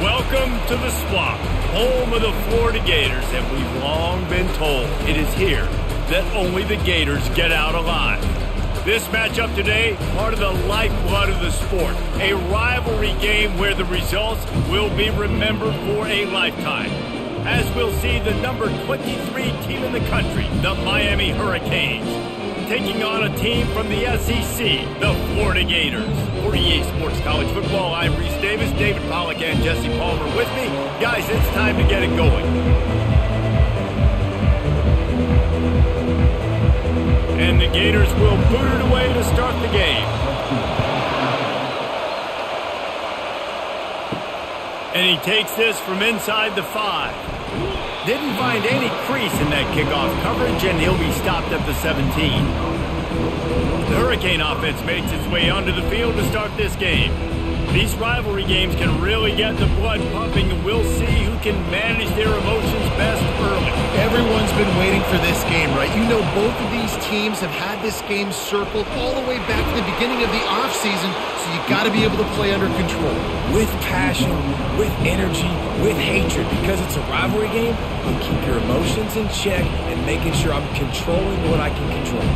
Welcome to the swamp, home of the Florida Gators, and we've long been told it is here that only the Gators get out alive. This matchup today, part of the lifeblood of the sport, a rivalry game where the results will be remembered for a lifetime. As we'll see, the number 23 team in the country, the Miami Hurricanes, taking on a team from the SEC, the Florida Gators. For EA Sports College Football, I'm Reese Davis, David Pollock, and Jesse Palmer with me. Guys, it's time to get it going. And the Gators will boot it away to start the game. And he takes this from inside the 5. Didn't find any crease in that kickoff coverage, and he'll be stopped at the 17. The Hurricane offense makes its way onto the field to start this game. These rivalry games can really get the blood pumping, and we'll see who can manage their emotions best early. Everyone's been waiting for this game, right? You know, both of these teams have had this game circled all the way back to the beginning of the offseason, so you got to be able to play under control. With passion, with energy, with hatred, because it's a rivalry game, you keep your emotions in check and making sure I'm controlling what I can control.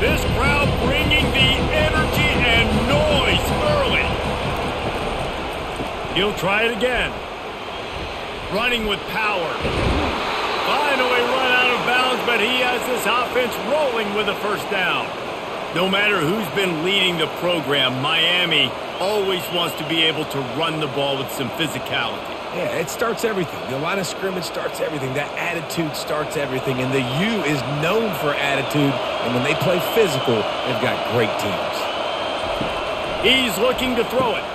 This crowd bringing the energy and noise early. He'll try it again. Running with power. Finally run out of bounds, but he has this offense rolling with a first down. No matter who's been leading the program, Miami always wants to be able to run the ball with some physicality. Yeah, it starts everything. The line of scrimmage starts everything. That attitude starts everything. And the U is known for attitude. And when they play physical, they've got great teams. He's looking to throw it.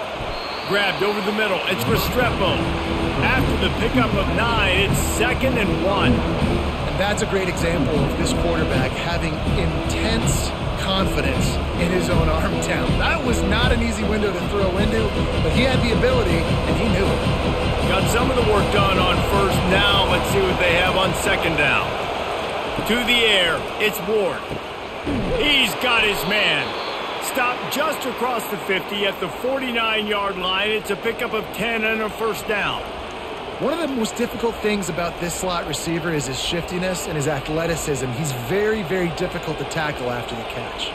Grabbed over the middle. It's Restrepo. After the pickup of 9, it's 2nd and 1. And that's a great example of this quarterback having intense confidence in his own arm talent. That was not an easy window to throw into, but he had the ability, and he knew it. Got some of the work done on first. Now let's see what they have on second down. To the air, it's Ward. He's got his man. Stopped just across the 50 at the 49-yard line. It's a pickup of 10 and a first down. One of the most difficult things about this slot receiver is his shiftiness and his athleticism. He's very, very difficult to tackle after the catch.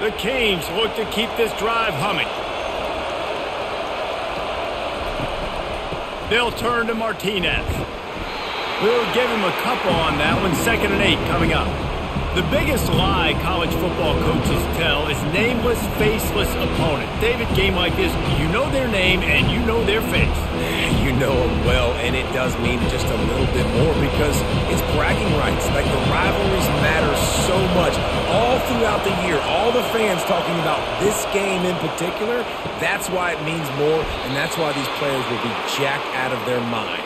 The Kings look to keep this drive humming. They'll turn to Martinez. We'll give him a couple on that one. 2nd and 8 coming up. The biggest lie college football coaches tell is nameless, faceless opponent. David, game like this, you know their name and you know their face. You know them well, and it does mean just a little bit more because it's bragging rights. Like, the rivalries matter so much. All throughout the year, all the fans talking about this game in particular, that's why it means more, and that's why these players will be jacked out of their minds.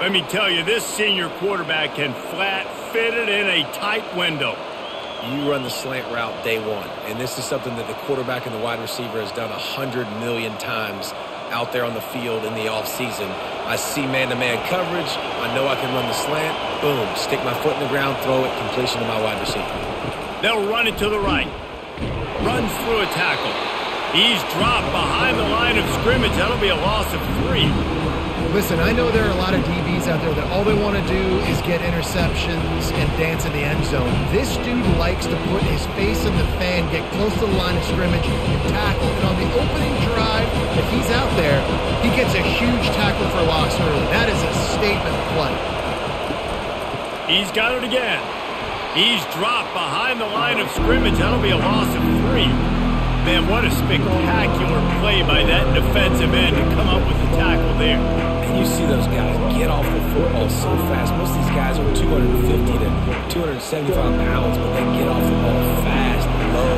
Let me tell you, this senior quarterback can flat fit it in a tight window. You run the slant route day one, and this is something that the quarterback and the wide receiver has done 100 million times out there on the field in the offseason. I see man-to-man coverage. I know I can run the slant. Boom, stick my foot in the ground, throw it, completion to my wide receiver. They'll run it to the right. Runs through a tackle. He's dropped behind the line of scrimmage. That'll be a loss of 3. Listen, I know there are a lot of DBs out there that all they want to do is get interceptions and dance in the end zone. This dude likes to put his face in the fan, get close to the line of scrimmage, and tackle. And on the opening drive, if he's out there, he gets a huge tackle for loss early. That is a statement play. He's got it again. He's dropped behind the line of scrimmage. That'll be a loss of 3. Man, what a spectacular play by that defensive end to come up with the tackle there. You see those guys get off the football so fast. Most of these guys are 250 to 275 pounds, but they get off the ball fast and low.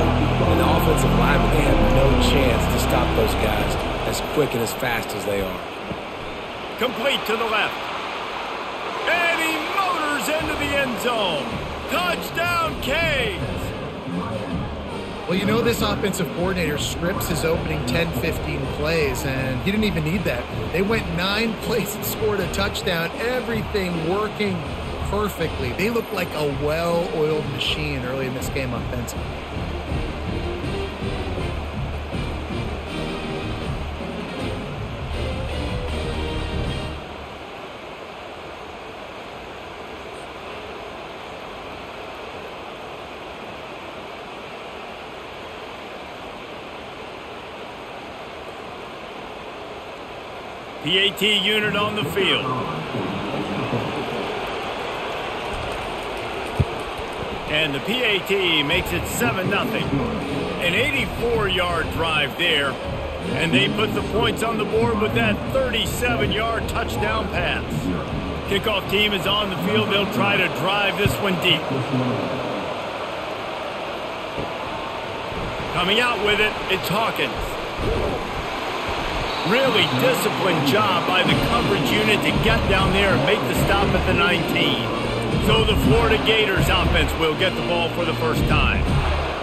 And the offensive linemen, they have no chance to stop those guys as quick and as fast as they are. Complete to the left. And he motors into the end zone. Touchdown, Kings! Well, you know, this offensive coordinator scripts his opening 10, 15 plays, and he didn't even need that. They went 9 plays and scored a touchdown, everything working perfectly. They looked like a well-oiled machine early in this game offensively. PAT unit on the field. And the PAT makes it 7-0. An 84-yard drive there. And they put the points on the board with that 37-yard touchdown pass. Kickoff team is on the field. They'll try to drive this one deep. Coming out with it, it's Hawkins. Really disciplined job by the coverage unit to get down there and make the stop at the 19. So the Florida Gators offense will get the ball for the first time.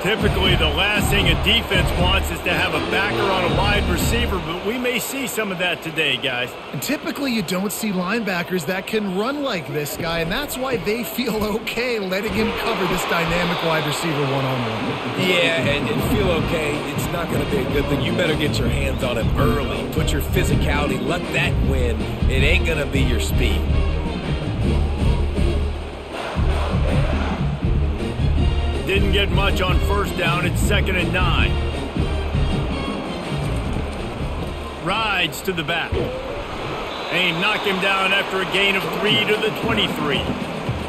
Typically, the last thing a defense wants is to have a backer on a wide receiver, but we may see some of that today, guys. And typically, you don't see linebackers that can run like this guy, and that's why they feel okay letting him cover this dynamic wide receiver one-on-one. Yeah, and feel okay. It's not going to be a good thing. You better get your hands on him early. Put your physicality. Let that win. It ain't going to be your speed. Didn't get much on first down. It's 2nd and 9. Rides to the back. They knock him down after a gain of 3 to the 23.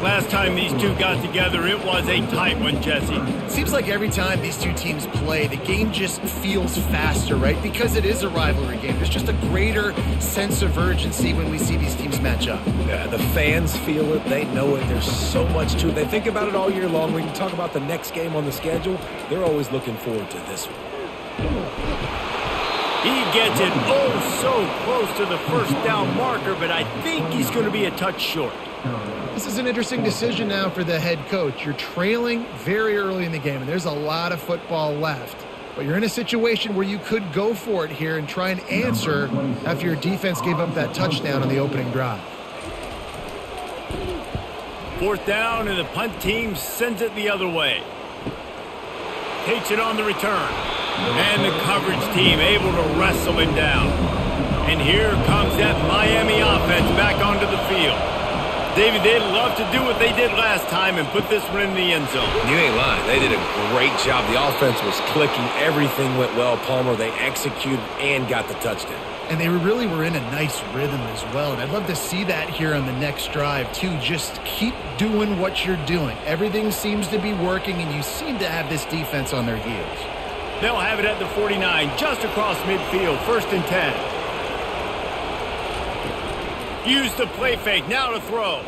Last time these two got together, it was a tight one, Jesse. Seems like every time these two teams play, the game just feels faster, right? Because it is a rivalry game. There's just a greater sense of urgency when we see these teams match up. Yeah, the fans feel it. They know it. There's so much to it. They think about it all year long. When you talk about the next game on the schedule, they're always looking forward to this one. He gets it so close to the first down marker, but I think he's going to be a touch short. This is an interesting decision now for the head coach. You're trailing very early in the game, and there's a lot of football left. But you're in a situation where you could go for it here and try and answer after your defense gave up that touchdown on the opening drive. 4th down, and the punt team sends it the other way. Takes it on the return. And the coverage team able to wrestle him down. And here comes that Miami offense back onto the field. David, they'd love to do what they did last time and put this one in the end zone. You ain't lying. They did a great job. The offense was clicking. Everything went well, Palmer. They executed and got the touchdown. And they really were in a nice rhythm as well. And I'd love to see that here on the next drive, too. Just keep doing what you're doing. Everything seems to be working, and you seem to have this defense on their heels. They'll have it at the 49, just across midfield, 1st and 10. Use the play fake, now to throw.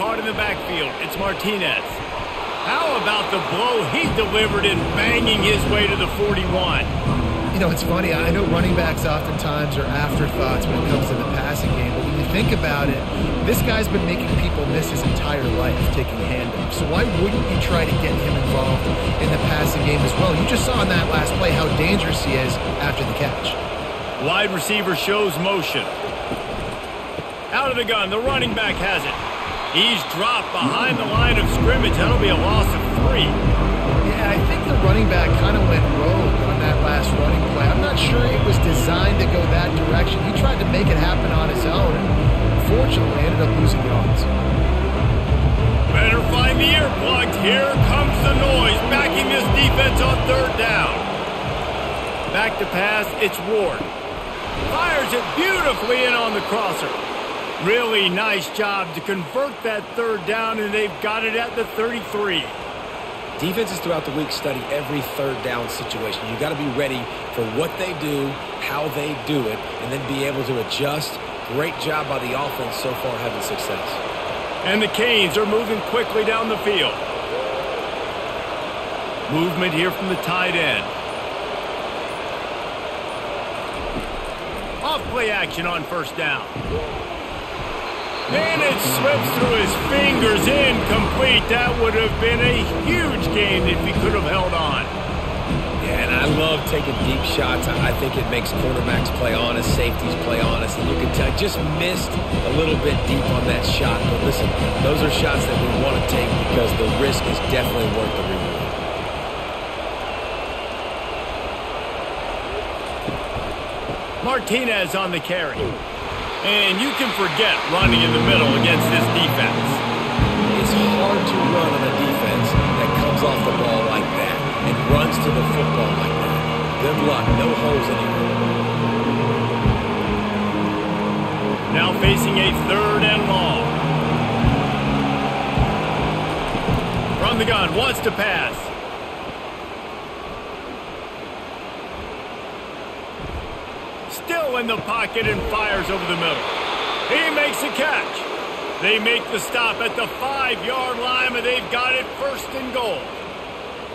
Caught in the backfield, it's Martinez. How about the blow he delivered in banging his way to the 41? You know, it's funny, I know running backs oftentimes are afterthoughts when it comes to the passing game, but when you think about it, this guy's been making people miss his entire life taking handoffs. So why wouldn't you try to get him involved in the passing game as well? You just saw in that last play how dangerous he is after the catch. Wide receiver shows motion. Out of the gun, the running back has it. He's dropped behind the line of scrimmage. That'll be a loss of 3. Yeah, I think the running back kind of went rogue on that last running play. I'm not sure it was designed to go that direction. He tried to make it happen on his own, and unfortunately ended up losing the odds. Better find the ear plugs. Here comes the noise, backing this defense on 3rd down. Back to pass, it's Ward. Fires it beautifully in on the crosser. Really nice job to convert that 3rd down, and they've got it at the 33. Defenses throughout the week study every 3rd down situation. You've got to be ready for what they do, how they do it, and then be able to adjust. Great job by the offense so far having success. And the Canes are moving quickly down the field. Movement here from the tight end. Off play action on 1st down. And it slips through his fingers, incomplete. That would have been a huge gain if he could have held on. Yeah, and I love taking deep shots. I think it makes cornerbacks play honest, safeties play honest, and you can tell just missed a little bit deep on that shot. But listen, those are shots that we want to take because the risk is definitely worth the reward. Martinez on the carry. And you can forget running in the middle against this defense. It's hard to run on a defense that comes off the ball like that and runs to the football like that. Good luck. No holes anymore. now facing a 3rd and long. From the gun, wants to pass. Still in the pocket and fires over the middle. He makes a catch. They make the stop at the 5-yard line, and they've got it 1st and goal.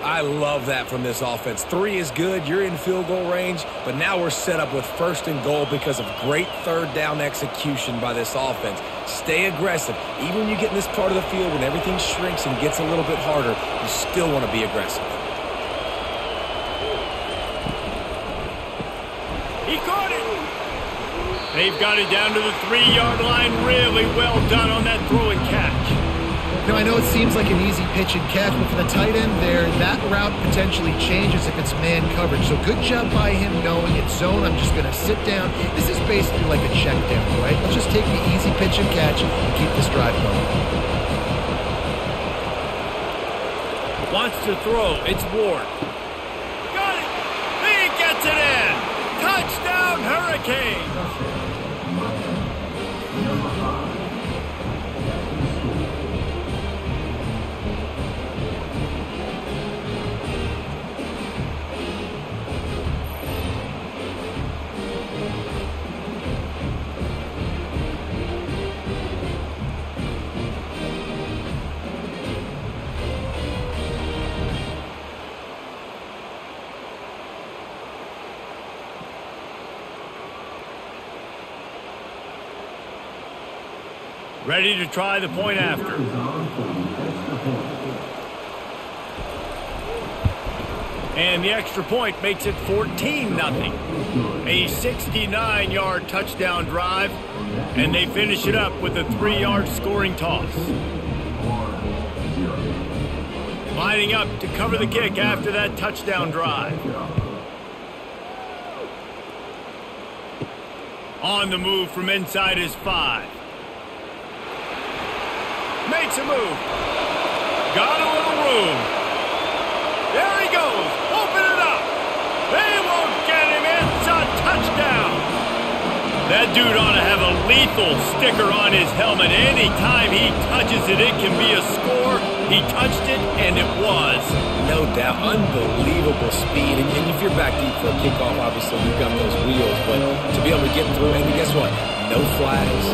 I love that from this offense. 3 is good. You're in field goal range, but now we're set up with 1st and goal because of great 3rd down execution by this offense. Stay aggressive. Even when you get in this part of the field, when everything shrinks and gets a little bit harder, you still want to be aggressive. He caught it. They've got it down to the 3-yard line. Really well done on that throw and catch. Now, I know it seems like an easy pitch and catch, but for the tight end there, that route potentially changes if it's man coverage. So good job by him knowing it's zone. I'm just going to sit down. This is basically like a check down, right? Let's just take the easy pitch and catch and keep this drive going. Wants to throw. It's Ward. Got it. He gets it in. Touchdown, Hurricanes. Ready to try the point after. And the extra point makes it 14-0. A 69-yard touchdown drive, and they finish it up with a 3-yard scoring toss. Lining up to cover the kick after that touchdown drive. On the move from inside his 5. Makes a move. Got a little room. There he goes. Open it up. They won't get him. It's a touchdown. That dude ought to have a lethal sticker on his helmet. Anytime he touches it, it can be a score. He touched it, and it was. No doubt. Unbelievable speed. And if you're back deep for a kickoff, obviously, you've got those wheels. But to be able to get through, and guess what? No flags.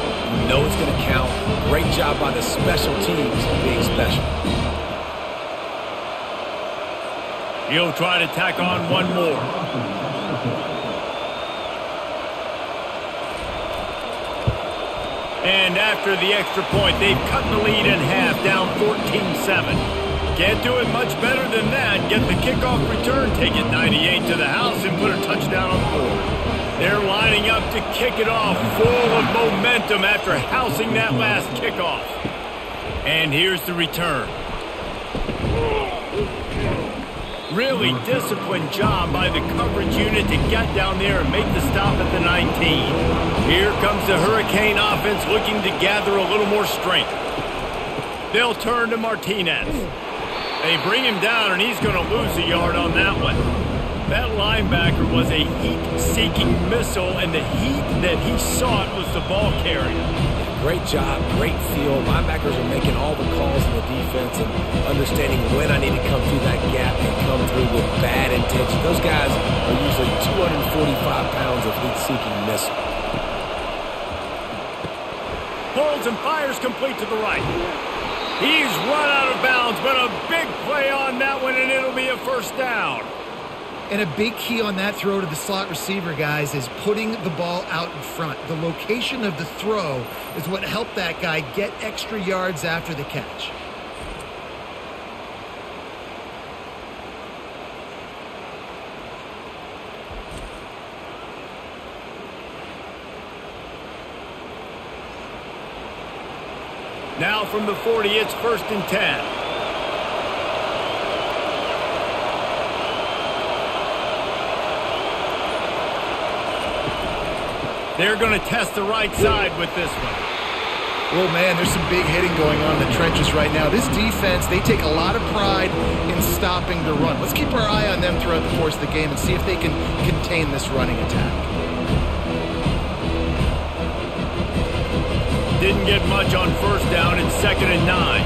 No, it's going to count. Great job by the special teams being special. He'll try to tack on one more. And after the extra point, they've cut the lead in half, down 14-7. Can't do it much better than that. Get the kickoff return, take it 98 to the house, and put a touchdown on the board. They're lining up to kick it off, full of momentum after housing that last kickoff. And here's the return. Really disciplined job by the coverage unit to get down there and make the stop at the 19. Here comes the Hurricane offense looking to gather a little more strength. They'll turn to Martinez. They bring him down, and he's going to lose a yard on that one. That linebacker was a heat-seeking missile, and the heat that he sought was the ball carrier. Great job, great feel. Linebackers are making all the calls in the defense and understanding when I need to come through that gap and come through with bad intention. Those guys are usually 245 pounds of heat-seeking missile. Holds and fires complete to the right. He's run out of bounds, but a big play on that one, and it'll be a 1st down. And a big key on that throw to the slot receiver, guys, is putting the ball out in front. The location of the throw is what helped that guy get extra yards after the catch. Now from the 40, it's 1st and 10. They're going to test the right side with this one. Well, man, there's some big hitting going on in the trenches right now. This defense, they take a lot of pride in stopping the run. Let's keep our eye on them throughout the course of the game and see if they can contain this running attack. didn't get much on first down and second and 9.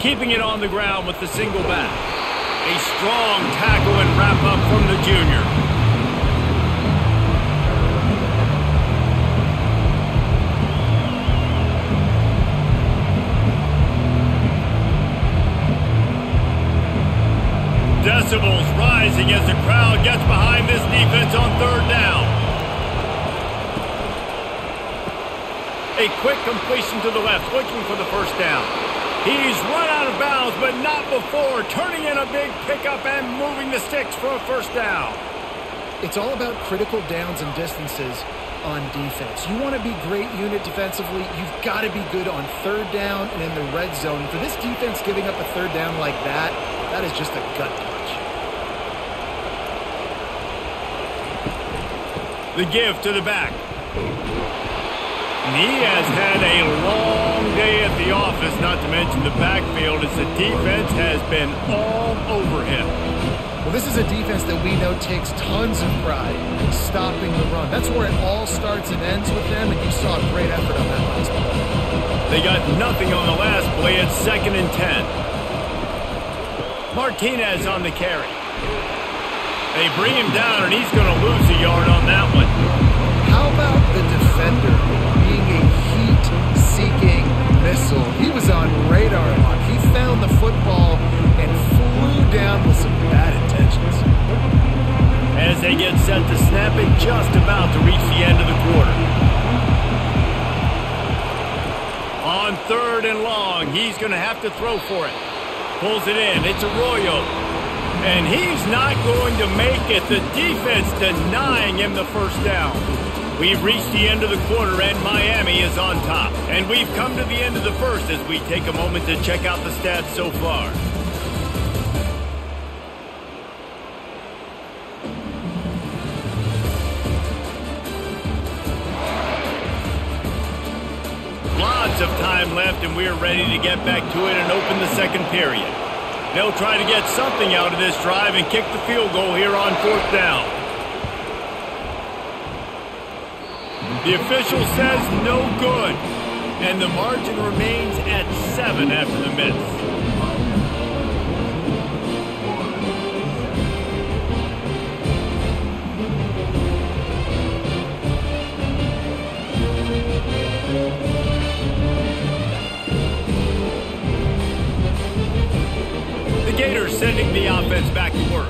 Keeping it on the ground with the single back. A strong tackle and wrap up from the junior. Decibels rising as the crowd gets behind this defense on third down. A quick completion to the left, looking for the first down. He's run out of bounds, but not before turning in a big pickup and moving the sticks for a first down. It's all about critical downs and distances on defense. You want to be great unit defensively, you've got to be good on third down and in the red zone. For this defense giving up a third down like that, that is just a gut punch. The give to the back. And he has had a long day at the office, not to mention the backfield, as the defense has been all over him. Well, this is a defense that we know takes tons of pride in stopping the run. That's where it all starts and ends with them, and you saw a great effort on that last play. They got nothing on the last play at second and 10. Martinez on the carry. They bring him down, and he's going to lose a yard on that one. How about the defender being a heat-seeking missile? He was on radar lock. He found the football and flew down with some bad intentions. As they get set to snap it, just about to reach the end of the quarter. On third and long, he's going to have to throw for it. Pulls it in. It's Arroyo. And he's not going to make it. The defense denying him the first down. We've reached the end of the quarter, and Miami is on top. And we've come to the end of the first as we take a moment to check out the stats so far. Of time left, and we're ready to get back to it and open the second period. They'll try to get something out of this drive and kick the field goal here on fourth down. The official says no good, and the margin remains at 7 after the miss. Sending the offense back to work.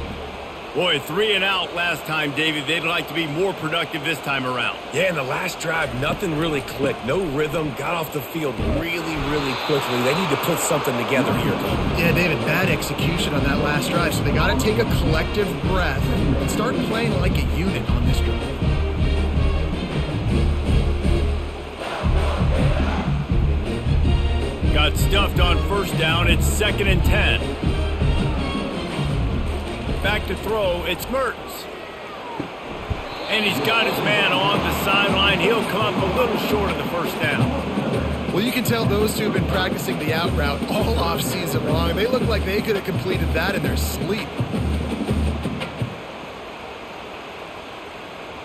Boy, 3 and out last time, David. They'd like to be more productive this time around. Yeah, in the last drive, nothing really clicked. No rhythm. Got off the field really quickly. They need to put something together here. Yeah, David, bad execution on that last drive. So they got to take a collective breath and start playing like a unit on this drive. Got stuffed on first down. It's second and 10. Back to throw, it's Mertz. And he's got his man on the sideline. He'll come up a little short of the first down. Well, you can tell those two have been practicing the out route all offseason long. They look like they could have completed that in their sleep.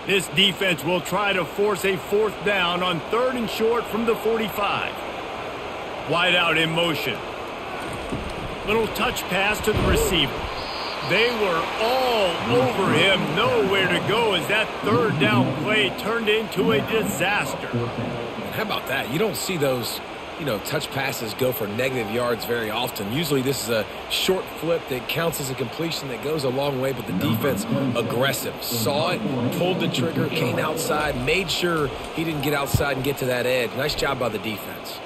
This defense will try to force a fourth down on third and short from the 45. Wide out in motion. Little touch pass to the receiver. They were all over him, nowhere to go, as that third down play turned into a disaster. How about that? You don't see those, touch passes go for negative yards very often. Usually this is a short flip that counts as a completion that goes a long way, but the defense, aggressive, saw it, pulled the trigger, came outside, made sure he didn't get outside and get to that edge. Nice job by the defense.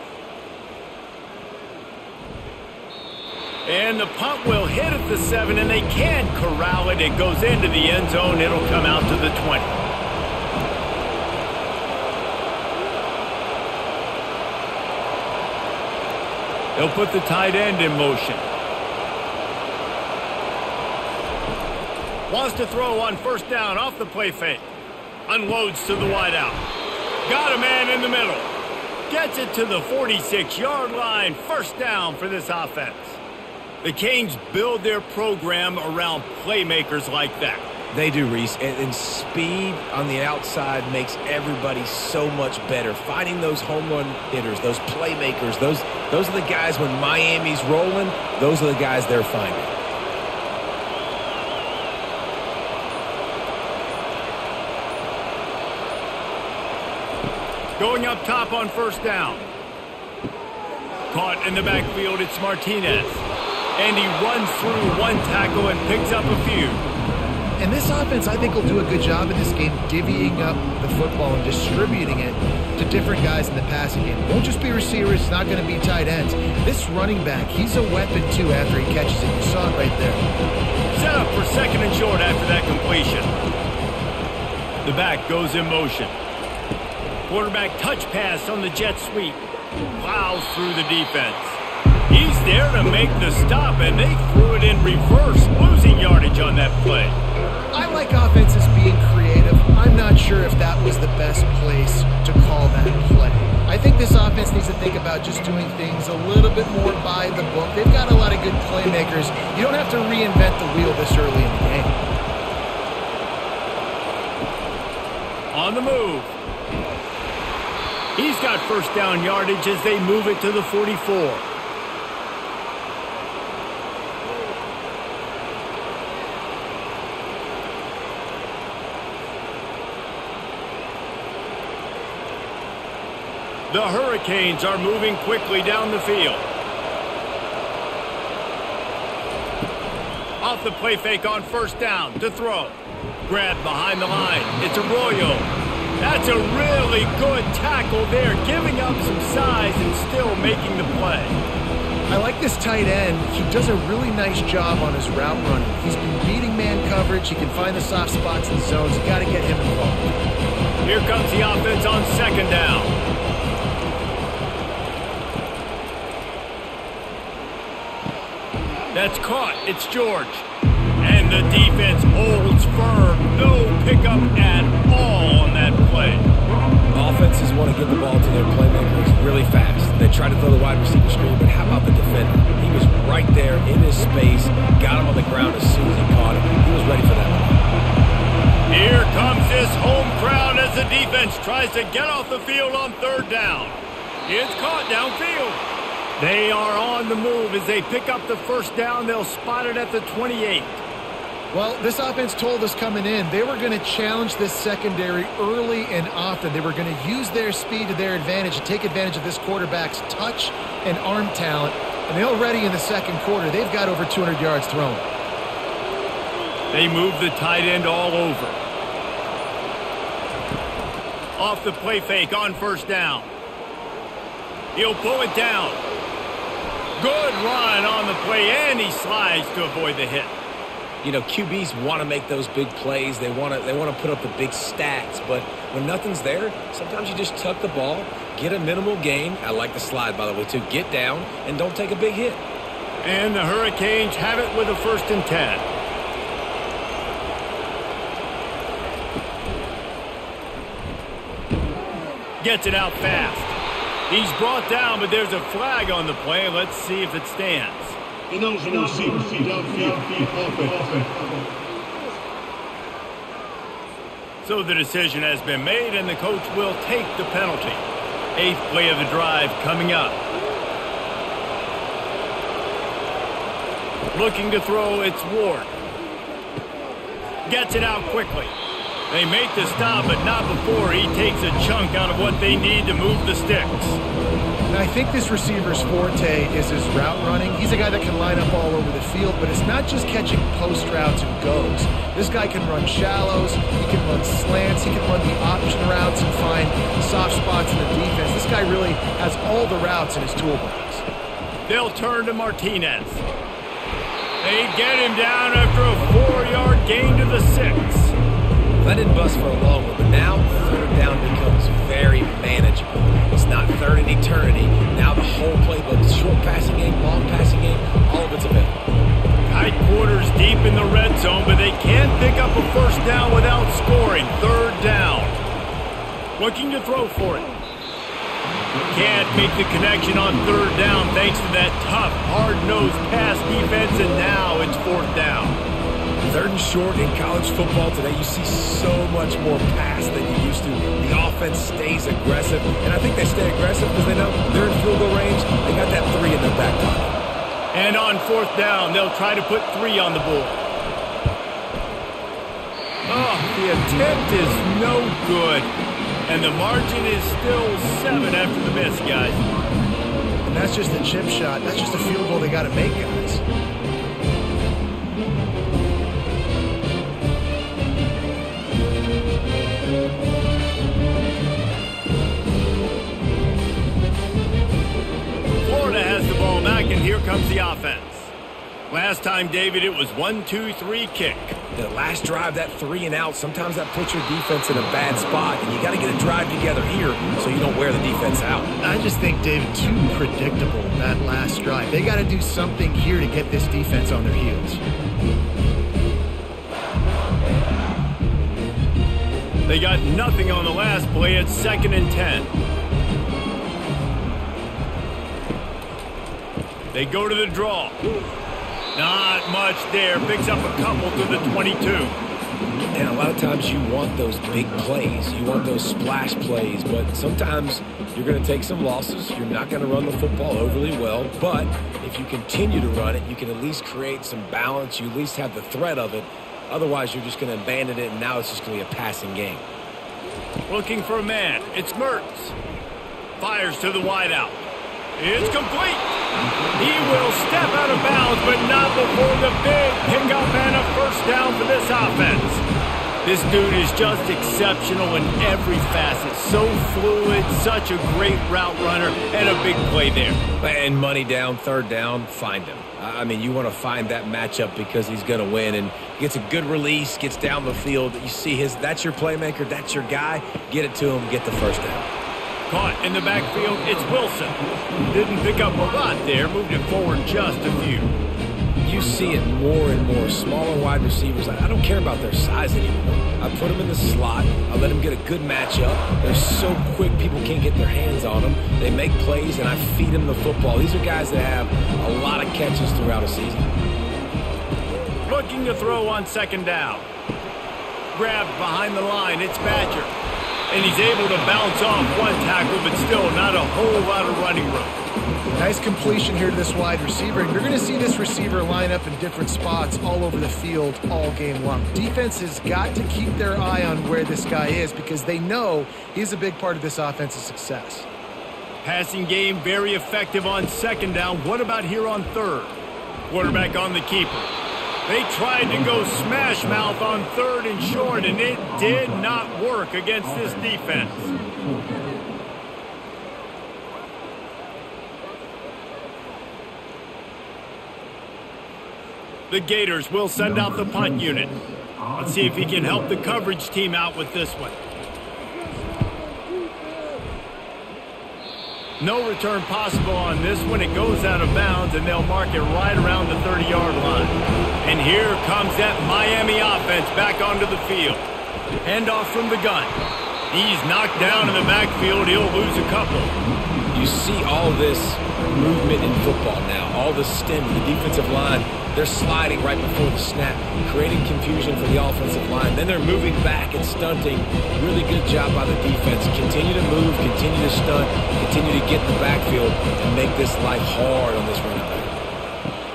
And the punt will hit at the 7, and they can't corral it. It goes into the end zone. It'll come out to the 20. They'll put the tight end in motion. Wants to throw on first down off the play fake. Unloads to the wideout. Got a man in the middle. Gets it to the 46-yard line. First down for this offense. The Kings build their program around playmakers like that. They do, Reese. And speed on the outside makes everybody so much better. Finding those home run hitters, those playmakers, those are the guys when Miami's rolling, those are the guys they're finding. Going up top on first down. Caught in the backfield, it's Martinez. And he runs through one tackle and picks up a few. And this offense, I think, will do a good job in this game divvying up the football and distributing it to different guys in the passing game. It won't just be receivers. It's not going to be tight ends. This running back, he's a weapon, too, after he catches it. You saw it right there. Set up for second and short after that completion. The back goes in motion. Quarterback touch pass on the jet sweep. Plows through the defense. He's there to make the stop, and they threw it in reverse, losing yardage on that play. I like offenses being creative. I'm not sure if that was the best place to call that play. I think this offense needs to think about just doing things a little bit more by the book. They've got a lot of good playmakers. You don't have to reinvent the wheel this early in the game. On the move. He's got first down yardage as they move it to the 44. The Hurricanes are moving quickly down the field. Off the play fake on first down to throw. Grab behind the line. It's Arroyo. That's a really good tackle there, giving up some size and still making the play. I like this tight end. He does a really nice job on his route running. He's been beating man coverage. He can find the soft spots and zones. You got to get him involved. Here comes the offense on second down. That's caught. It's George. And the defense holds firm. No pickup at all on that play. Offenses want to get the ball to their playmakers really fast. They try to throw the wide receiver screen, but how about the defender? He was right there in his space, got him on the ground as soon as he caught him. He was ready for that one. Here comes this home crowd as the defense tries to get off the field on third down. It's caught downfield. They are on the move as they pick up the first down. They'll spot it at the 28. Well, this offense told us coming in they were going to challenge this secondary early and often. They were going to use their speed to their advantage and take advantage of this quarterback's touch and arm talent. And already in the second quarter, they've got over 200 yards thrown. They move the tight end all over. Off the play fake on first down. He'll pull it down. Good run on the play, and he slides to avoid the hit. You know, QBs want to make those big plays. They want to put up the big stats, but when nothing's there, sometimes you just tuck the ball, get a minimal gain. I like the slide, by the way, too. Get down and don't take a big hit. And the Hurricanes have it with a 1st and 10. Gets it out fast. He's brought down, but there's a flag on the play. Let's see if it stands. So the decision has been made, and the coach will take the penalty. 8th play of the drive coming up. Looking to throw, it's Ward. Gets it out quickly. They make the stop, but not before he takes a chunk out of what they need to move the sticks. And I think this receiver's forte is his route running. He's a guy that can line up all over the field, but it's not just catching post routes and goes. This guy can run shallows, he can run slants, he can run the option routes and find soft spots in the defense. This guy really has all the routes in his toolbox. They'll turn to Martinez. They get him down after a 4-yard gain to the 6. That didn't bust for a long one, but now third down becomes very manageable. It's not third in eternity. Now the whole playbook, short passing game, long passing game, all of it's available. Tight quarters deep in the red zone, but they can pick up a first down without scoring. Third down. Looking to throw for it. Can't make the connection on third down thanks to that tough, hard-nosed pass defense, and now it's fourth down. Third and short in college football today, you see so much more pass than you used to. The offense stays aggressive, and I think they stay aggressive because they know they're in field goal range. They got that three in their back pocket. And on fourth down, they'll try to put three on the board. Oh, the attempt is no good. And the margin is still 7 after the miss, guys. And that's just a chip shot. That's just a field goal they got to make, guys. Florida has the ball back, and here comes the offense. Last time, David, it was 1-2-3 kick. The last drive, that 3 and out, sometimes that puts your defense in a bad spot, and you got to get a drive together here so you don't wear the defense out. I just think, David, too predictable, that last drive. They got to do something here to get this defense on their heels. They got nothing on the last play. It's 2nd and 10. They go to the draw. Not much there. Picks up a couple to the 22. And a lot of times you want those big plays. You want those splash plays. But sometimes you're going to take some losses. You're not going to run the football overly well. But if you continue to run it, you can at least create some balance. You at least have the threat of it. Otherwise, you're just going to abandon it, and now it's just going to be a passing game. Looking for a man. It's Mertz. Fires to the wideout. It's complete. He will step out of bounds, but not before the big pickup and a first down for this offense. This dude is just exceptional in every facet. So fluid, such a great route runner, and a big play there. And money down, third down, find him. I mean, you want to find that matchup because he's going to win. And gets a good release, gets down the field. You see his, that's your playmaker, that's your guy. Get it to him, get the first down. Caught in the backfield, it's Wilson. Didn't pick up a lot there, moved it forward just a few. You see it more and more. Smaller wide receivers, I don't care about their size anymore. I put them in the slot. I let them get a good matchup. They're so quick, people can't get their hands on them. They make plays, and I feed them the football. These are guys that have a lot of catches throughout a season. Looking to throw on 2nd down. Grabbed behind the line, it's Badger. And he's able to bounce off one tackle, but still not a whole lot of running room. Nice completion here to this wide receiver. You're going to see this receiver line up in different spots all over the field all game long. Defense has got to keep their eye on where this guy is because they know he's a big part of this offense's success. Passing game very effective on 2nd down. What about here on 3rd? Quarterback on the keeper. They tried to go smash mouth on 3rd and short, and it did not work against this defense. The Gators will send out the punt unit. Let's see if he can help the coverage team out with this one. No return possible on this one. It goes out of bounds, and they'll mark it right around the 30-yard line. And here comes that Miami offense back onto the field. Handoff from the gun. He's knocked down in the backfield. He'll lose a couple. You see all this movement in football now, all the stem of the defensive line. They're sliding right before the snap, creating confusion for the offensive line. Then they're moving back and stunting. Really good job by the defense. Continue to move, continue to stunt, continue to get in the backfield and make this life hard on this running back.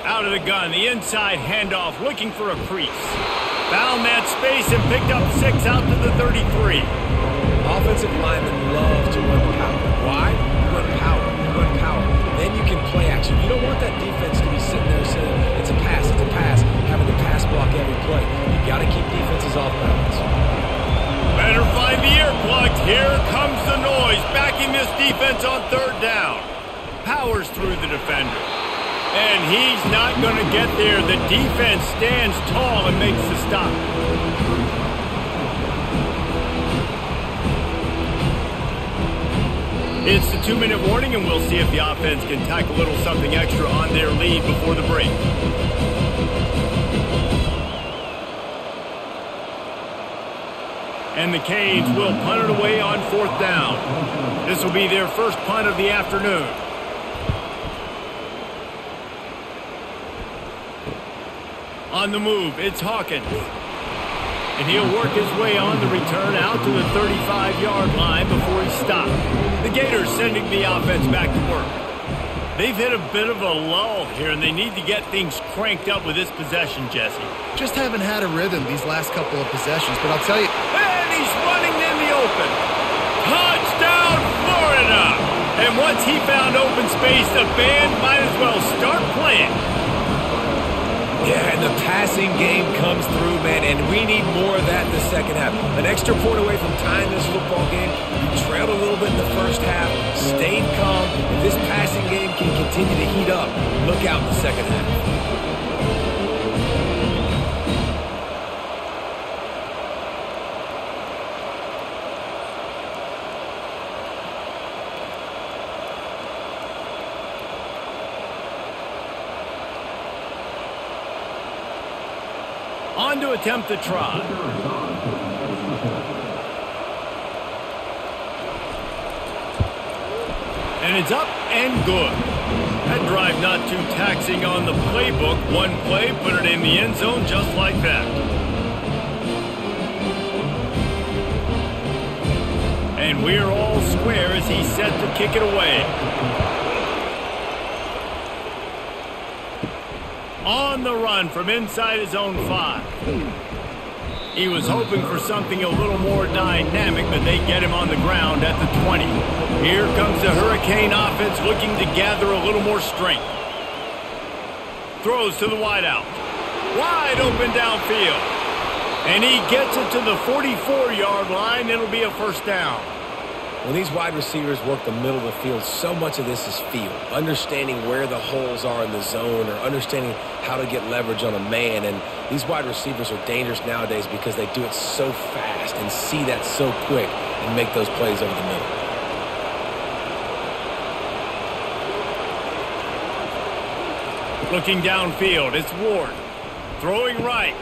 Out of the gun, the inside handoff, looking for a crease. Found that space and picked up 6 out to the 33. Offensive linemen love to run power. Why? Run power. Run power. Then you can play action. You don't want that defense to be sitting there saying, it's a pass, it's a pass, having to pass block every play. You got to keep defenses off balance. Better find the ear plugs. Here comes the noise, backing this defense on 3rd down. Powers through the defender. And he's not going to get there. The defense stands tall and makes the stop. It's the 2-minute warning, and we'll see if the offense can tack a little something extra on their lead before the break. And the Canes will punt it away on 4th down. This will be their first punt of the afternoon. On the move, it's Hawkins. And he'll work his way on the return out to the 35-yard line before he stops. The Gators sending the offense back to work. They've hit a bit of a lull here, and they need to get things cranked up with this possession, Jesse. Just haven't had a rhythm these last couple of possessions, but I'll tell you... And he's running in the open. Touchdown, Florida! And once he found open space, the band might as well start playing. Yeah, and the passing game comes through, man, and we need more of that in the second half. An extra point away from tying this football game. We trailed a little bit in the first half, stayed calm. If this passing game can continue to heat up, look out in the second half. On to attempt the try. And it's up and good. That drive not too taxing on the playbook. One play, put it in the end zone just like that. And we're all square as he's set to kick it away. On the run from inside his own 5. He was hoping for something a little more dynamic, but they get him on the ground at the 20. Here comes the Hurricane offense looking to gather a little more strength. Throws to the wideout. Wide open downfield. And he gets it to the 44-yard line. It'll be a first down. When these wide receivers work the middle of the field, so much of this is feel. Understanding where the holes are in the zone or understanding how to get leverage on a man. And these wide receivers are dangerous nowadays because they do it so fast and see that so quick and make those plays over the middle. Looking downfield, it's Ward. Throwing right.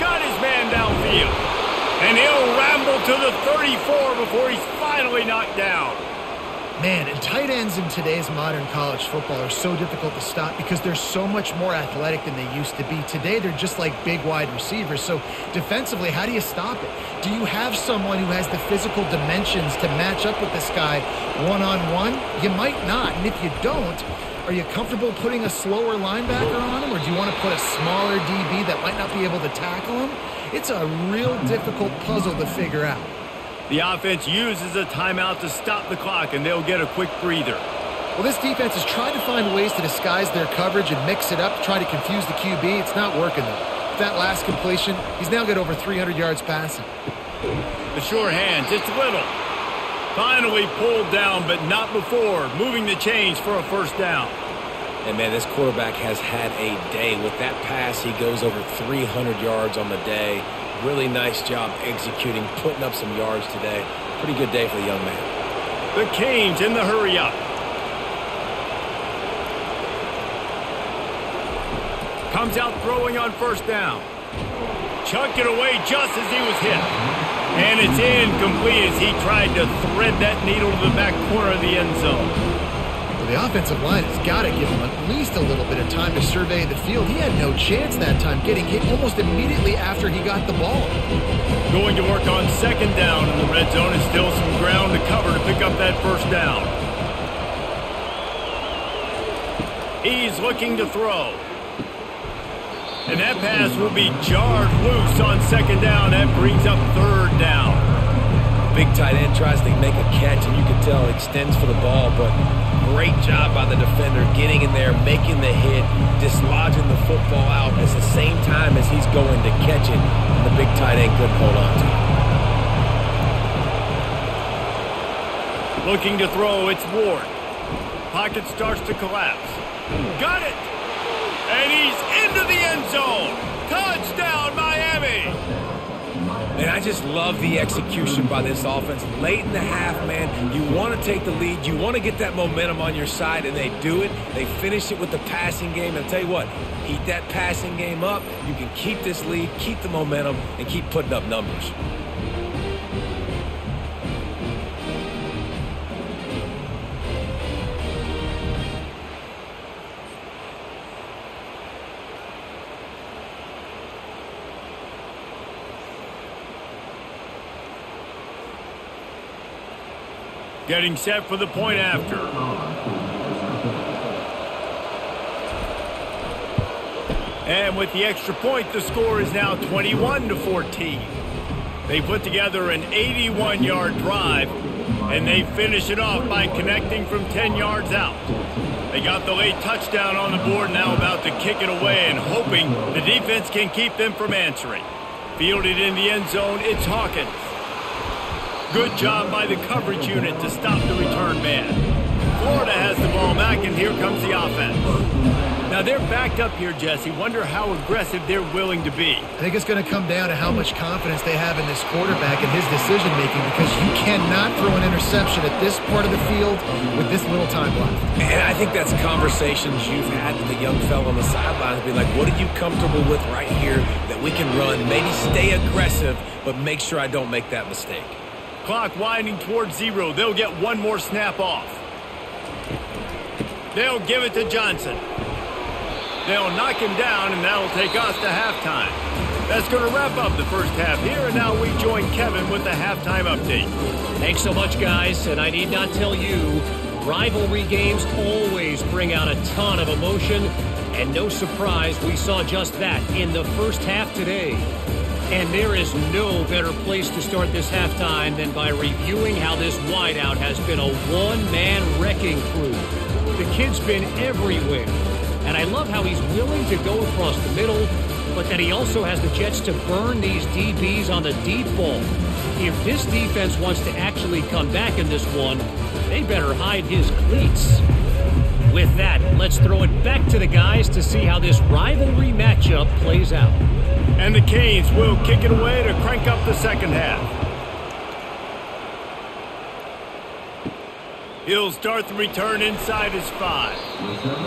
Got his man downfield. And he'll ramble to the 34 before he's finally knocked down. Man, and tight ends in today's modern college football are so difficult to stop because they're so much more athletic than they used to be. Today, they're just like big wide receivers. So defensively, how do you stop it? Do you have someone who has the physical dimensions to match up with this guy one-on-one? You might not, and if you don't, are you comfortable putting a slower linebacker on him, or do you want to put a smaller DB that might not be able to tackle him? It's a real difficult puzzle to figure out. The offense uses a timeout to stop the clock, and they'll get a quick breather. Well, this defense has tried to find ways to disguise their coverage and mix it up, try to confuse the QB. It's not working, though. With that last completion, he's now got over 300 yards passing. The short hands, it's Little. Finally pulled down, but not before moving the chains for a first down. And, man, this quarterback has had a day. With that pass, he goes over 300 yards on the day. Really nice job executing, putting up some yards today. Pretty good day for the young man. The Canes in the hurry up. Comes out throwing on first down. Chucked it away just as he was hit. And it's incomplete as he tried to thread that needle to the back corner of the end zone. The offensive line has got to give him at least a little bit of time to survey the field. He had no chance that time, getting hit almost immediately after he got the ball. Going to work on second down in the red zone, and still some ground to cover to pick up that first down. He's looking to throw. And that pass will be jarred loose on second down. That brings up third down. Big tight end tries to make a catch, and you can tell extends for the ball, but... great job by the defender getting in there, making the hit, dislodging the football out at the same time as he's going to catch it. And the big tight end couldn't hold on to it. Looking to throw, it's Ward. Pocket starts to collapse. Got it! And he's into the end zone! Touchdown, Miami! And I just love the execution by this offense. Late in the half, man, you want to take the lead. You want to get that momentum on your side, and they do it. They finish it with the passing game. And I'll tell you what, heat that passing game up. You can keep this lead, keep the momentum, and keep putting up numbers. Getting set for the point after. And with the extra point, the score is now 21-14. They put together an 81-yard drive, and they finish it off by connecting from 10 yards out. They got the late touchdown on the board, now about to kick it away and hoping the defense can keep them from answering. Fielded in the end zone, it's Hawkins. Good job by the coverage unit to stop the return man. Florida has the ball back, and here comes the offense. Now, they're backed up here, Jesse. Wonder how aggressive they're willing to be. I think it's going to come down to how much confidence they have in this quarterback and his decision-making, because you cannot throw an interception at this part of the field with this little time left. And I think that's conversations you've had with the young fella on the sidelines. Be like, what are you comfortable with right here that we can run? Maybe stay aggressive, but make sure I don't make that mistake. Clock winding towards zero. They'll get one more snap off. They'll give it to Johnson. They'll knock him down, and that'll take us to halftime. That's going to wrap up the first half here, and now we join Kevin with the halftime update. Thanks so much, guys, and I need not tell you, rivalry games always bring out a ton of emotion, and no surprise, we saw just that in the first half today. And there is no better place to start this halftime than by reviewing how this wideout has been a one-man wrecking crew. The kid's been everywhere, and I love how he's willing to go across the middle, but that he also has the jets to burn these DBs on the deep ball. If this defense wants to actually come back in this one, they better hide his cleats. With that, let's throw it back to the guys to see how this rivalry matchup plays out. And the Canes will kick it away to crank up the second half. He'll start the return inside his 5.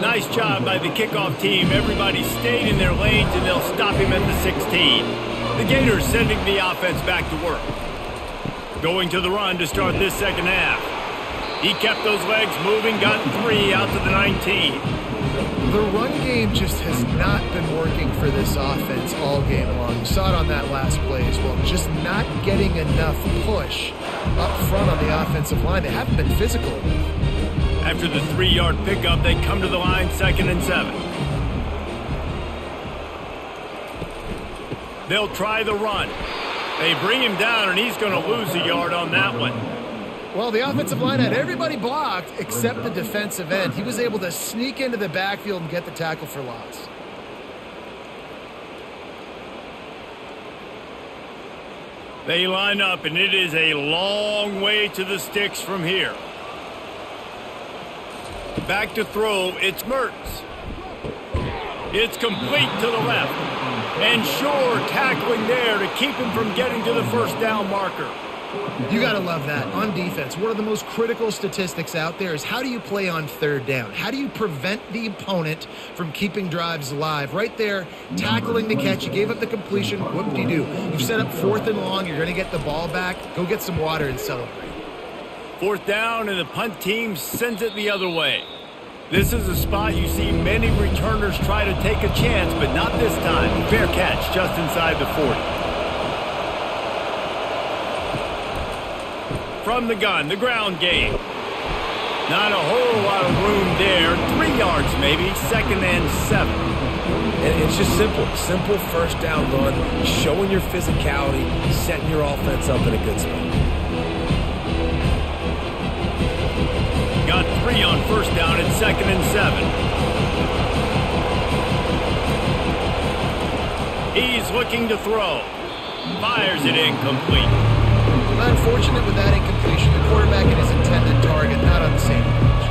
Nice job by the kickoff team. Everybody stayed in their lanes, and they'll stop him at the 16. The Gators sending the offense back to work. Going to the run to start this second half. He kept those legs moving, got 3 out to the 19. The run game just has not been working for this offense all game long. You saw it on that last play as well. Just not getting enough push up front on the offensive line. They haven't been physical. After the 3-yard pickup, they come to the line, 2nd and 7. They'll try the run. They bring him down, and he's going to lose a yard on that one. Well, the offensive line had everybody blocked except the defensive end. He was able to sneak into the backfield and get the tackle for loss. They line up, and it is a long way to the sticks from here. Back to throw, it's Mertz. It's complete to the left. And sure tackling there to keep him from getting to the first down marker. You got to love that. On defense, one of the most critical statistics out there is how do you play on third down? How do you prevent the opponent from keeping drives alive? Right there, tackling the catch. You gave up the completion. Whoop-de-doo. You've set up 4th and long. You're going to get the ball back. Go get some water and celebrate. 4th down, and the punt team sends it the other way. This is a spot you see many returners try to take a chance, but not this time. Fair catch just inside the 40. From the gun, the ground game. Not a whole lot of room there. 3 yards maybe, 2nd and 7. And it's just simple. Simple first down run, showing your physicality, setting your offense up in a good spot. Got 3 on 1st down and 2nd and 7. He's looking to throw. Fires it incomplete. Unfortunate with that incompletion. The quarterback and his intended target not on the same page.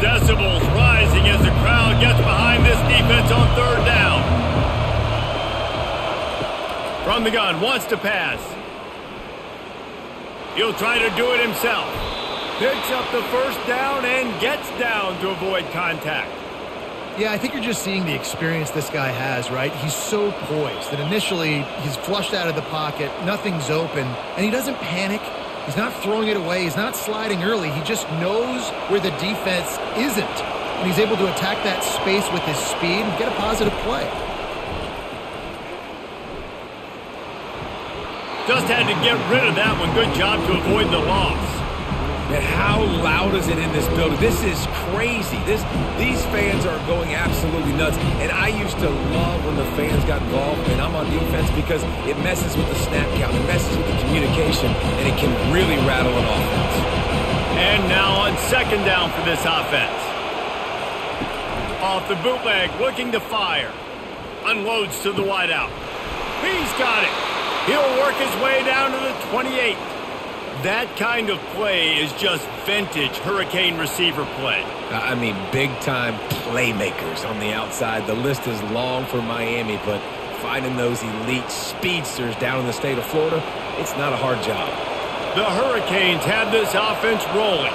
Decibels rising as the crowd gets behind this defense on 3rd down. From the gun, wants to pass. He'll try to do it himself. Picks up the 1st down and gets down to avoid contact. Yeah, I think you're just seeing the experience this guy has, right? He's so poised that initially he's flushed out of the pocket, nothing's open, and he doesn't panic. He's not throwing it away. He's not sliding early. He just knows where the defense isn't, and he's able to attack that space with his speed and get a positive play. Just had to get rid of that one. Good job to avoid the loss. And how loud is it in this building? This is crazy. These fans are going absolutely nuts. And I used to love when the fans got involved and I'm on defense because it messes with the snap count, it messes with the communication, and it can really rattle an offense. And now on second down for this offense. Off the bootleg, looking to fire. Unloads to the wideout. He's got it. He'll work his way down to the 28. That kind of play is just vintage Hurricane receiver play. I mean, big-time playmakers on the outside. The list is long for Miami, but finding those elite speedsters down in the state of Florida, it's not a hard job. The Hurricanes have this offense rolling.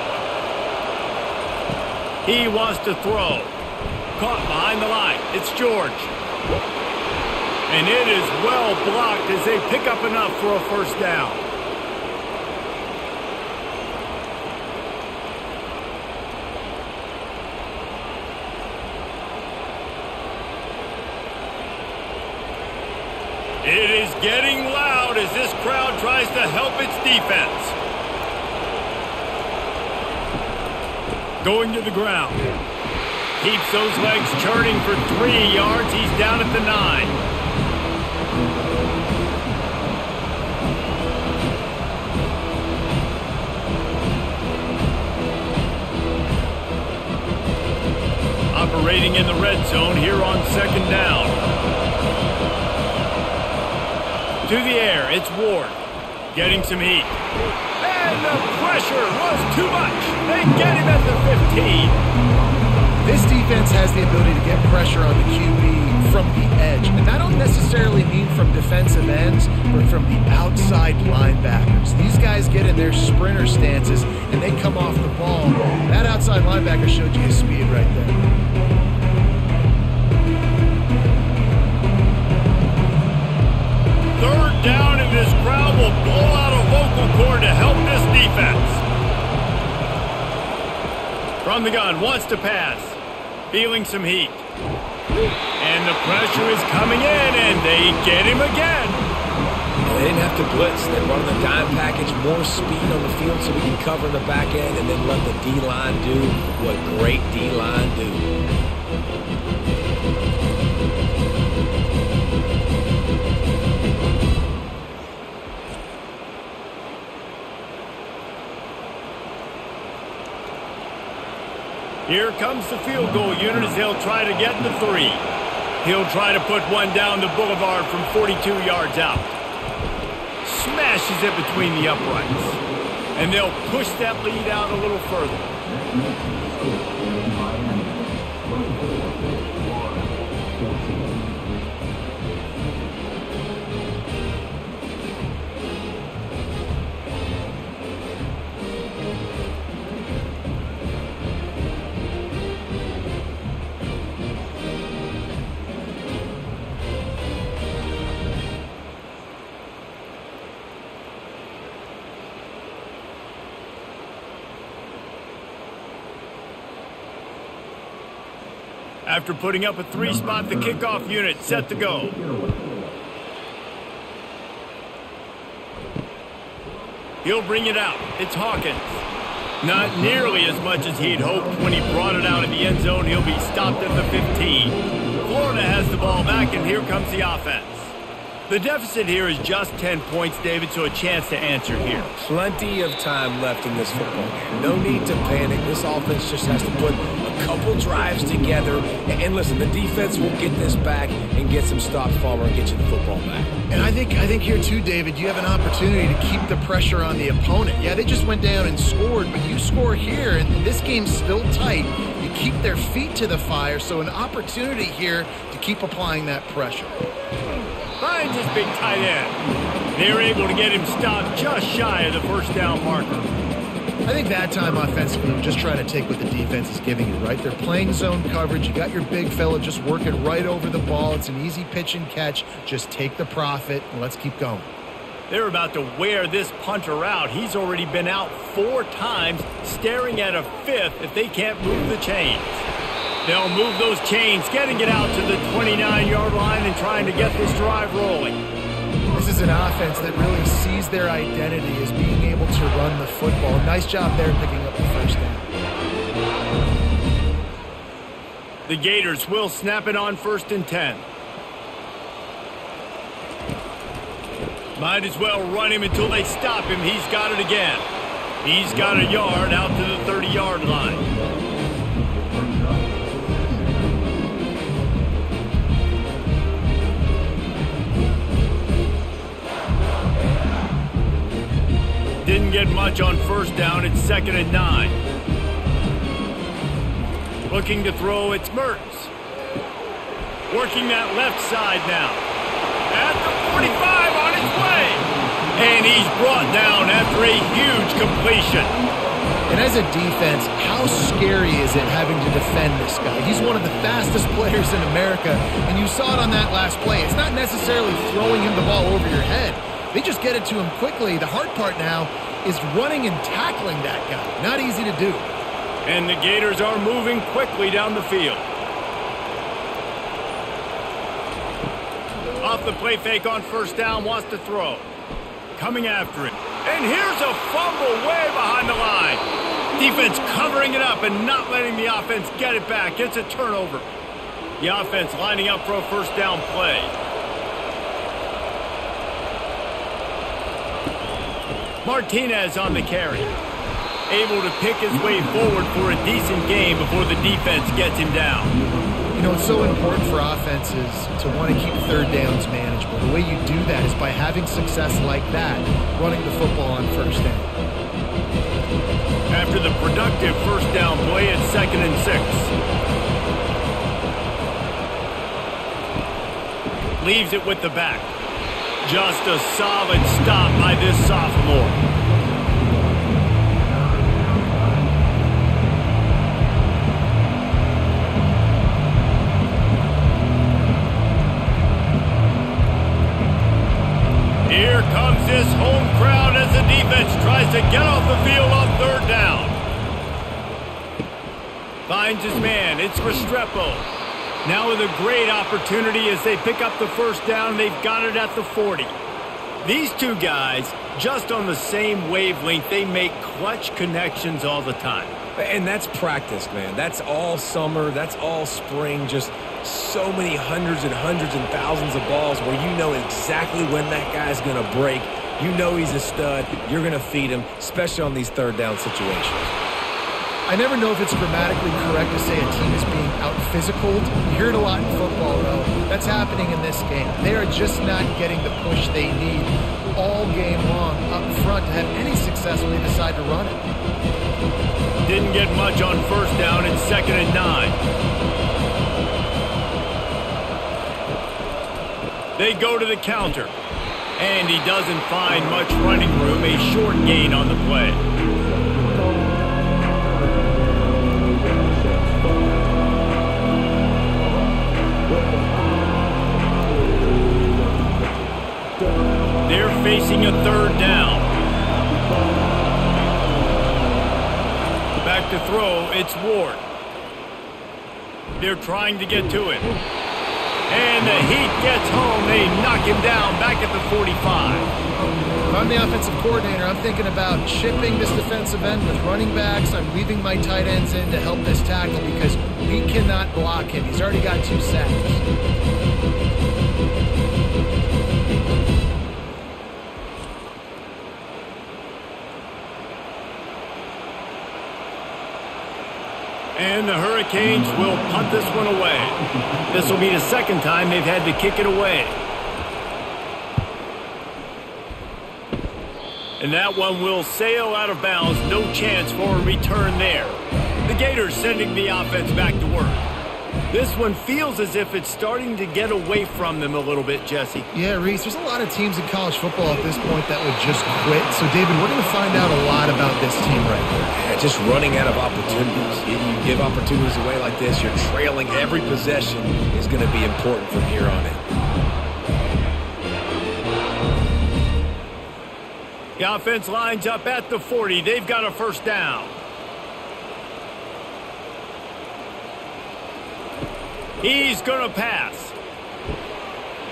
He wants to throw. Caught behind the line. It's George. And it is well blocked as they pick up enough for a first down. It is getting loud as this crowd tries to help its defense. Going to the ground. Keeps those legs churning for 3 yards. He's down at the 9. Operating in the red zone here on second down. To the air, it's Ward. Getting some heat. And the pressure was too much. They get him at the 15. This defense has the ability to get pressure on the QB from the edge. And I don't necessarily mean from defensive ends, but from the outside linebackers. These guys get in their sprinter stances, and they come off the ball. That outside linebacker showed you his speed right there. Third down, and this crowd will blow out a vocal cord to help this defense. From the gun, wants to pass. Feeling some heat. And the pressure is coming in, and they get him again. Well, they didn't have to blitz. They run the dime package, more speed on the field so we can cover the back end, and then let the D-line do what great D-line do. Here comes the field goal unit as he'll try to get the 3. He'll try to put one down the boulevard from 42 yards out. Smashes it between the uprights. And they'll push that lead out a little further. After putting up a 3 spot, the kickoff unit set to go. He'll bring it out. It's Hawkins. Not nearly as much as he'd hoped. When he brought it out in the end zone, he'll be stopped at the 15. Florida has the ball back, and here comes the offense. The deficit here is just 10 points, David, so a chance to answer here. Plenty of time left in this football game. No need to panic. This offense just has to put a couple drives together. And listen, the defense will get this back and get some stops following and get you the football back. And I think here too, David, you have an opportunity to keep the pressure on the opponent. Yeah, they just went down and scored, but you score here, and this game's still tight. You keep their feet to the fire, so an opportunity here to keep applying that pressure. Finds his big tight end. They're able to get him stopped just shy of the first down marker. I think that time offensively, you're just trying to take what the defense is giving you, right? They're playing zone coverage. You got your big fella just working right over the ball. It's an easy pitch and catch. Just take the profit, and let's keep going. They're about to wear this punter out. He's already been out 4 times, staring at a 5th if they can't move the chains. They'll move those chains, getting it out to the 29-yard line and trying to get this drive rolling. This is is an offense that really sees their identity as being able to run the football. Nice job there picking up the first down. The Gators will snap it on 1st and 10. Might as well run him until they stop him. He's got it again. He's got a yard out to the 30-yard line. Didn't get much on 1st down. It's 2nd and 9. Looking to throw. It's Mertz. Working that left side now. At the 45, on its way. And he's brought down after a huge completion. And as a defense, how scary is it having to defend this guy? He's one of the fastest players in America. And you saw it on that last play. It's not necessarily throwing him the ball over your head. They just get it to him quickly. The hard part now is running and tackling that guy. Not easy to do. And the Gators are moving quickly down the field. Off the play fake on 1st down, wants to throw. Coming after it. And here's a fumble way behind the line. Defense covering it up and not letting the offense get it back. It's a turnover. The offense lining up for a 1st down play. Martinez on the carry. Able to pick his way forward for a decent game before the defense gets him down. You know, it's so important for offenses to want to keep 3rd downs manageable. The way you do that is by having success like that, running the football on 1st down. After the productive 1st down play, it's 2nd and 6. Leaves it with the back. Just a solid stop by this sophomore. Here comes this home crowd as the defense tries to get off the field on 3rd down. Finds his man. It's Restrepo. Now with a great opportunity as they pick up the 1st down. They've got it at the 40. These two guys, just on the same wavelength, they make clutch connections all the time. And that's practice, man. That's all summer. That's all spring. Just so many hundreds and thousands of balls where you know exactly when that guy's going to break. You know he's a stud. You're going to feed him, especially on these 3rd down situations. I never know if it's grammatically correct to say a team is being out-physicaled. You hear it a lot in football, though. That's happening in this game. They are just not getting the push they need all game long up front to have any success when they decide to run it. Didn't get much on 1st down. It's 2nd and 9. They go to the counter. And he doesn't find much running room. A short gain on the play. They're facing a 3rd down. Back to throw. It's Ward. They're trying to get to it. And the heat gets home. They knock him down back at the 45. If I'm the offensive coordinator, I'm thinking about shipping this defensive end with running backs. I'm leaving my tight ends in to help this tackle because we cannot block him. He's already got 2 sacks. And the Hurricanes will punt this one away. This will be the 2nd time they've had to kick it away. And that one will sail out of bounds. No chance for a return there. The Gators sending the offense back to work. This one feels as if it's starting to get away from them a little bit, Jesse. Yeah, Reese, there's a lot of teams in college football at this point that would just quit. So, David, we're going to find out a lot about this team right here. Just running out of opportunities. If you give opportunities away like this, you're trailing. Every possession is going to be important from here on in. The offense lines up at the 40. They've got a 1st down. He's going to pass.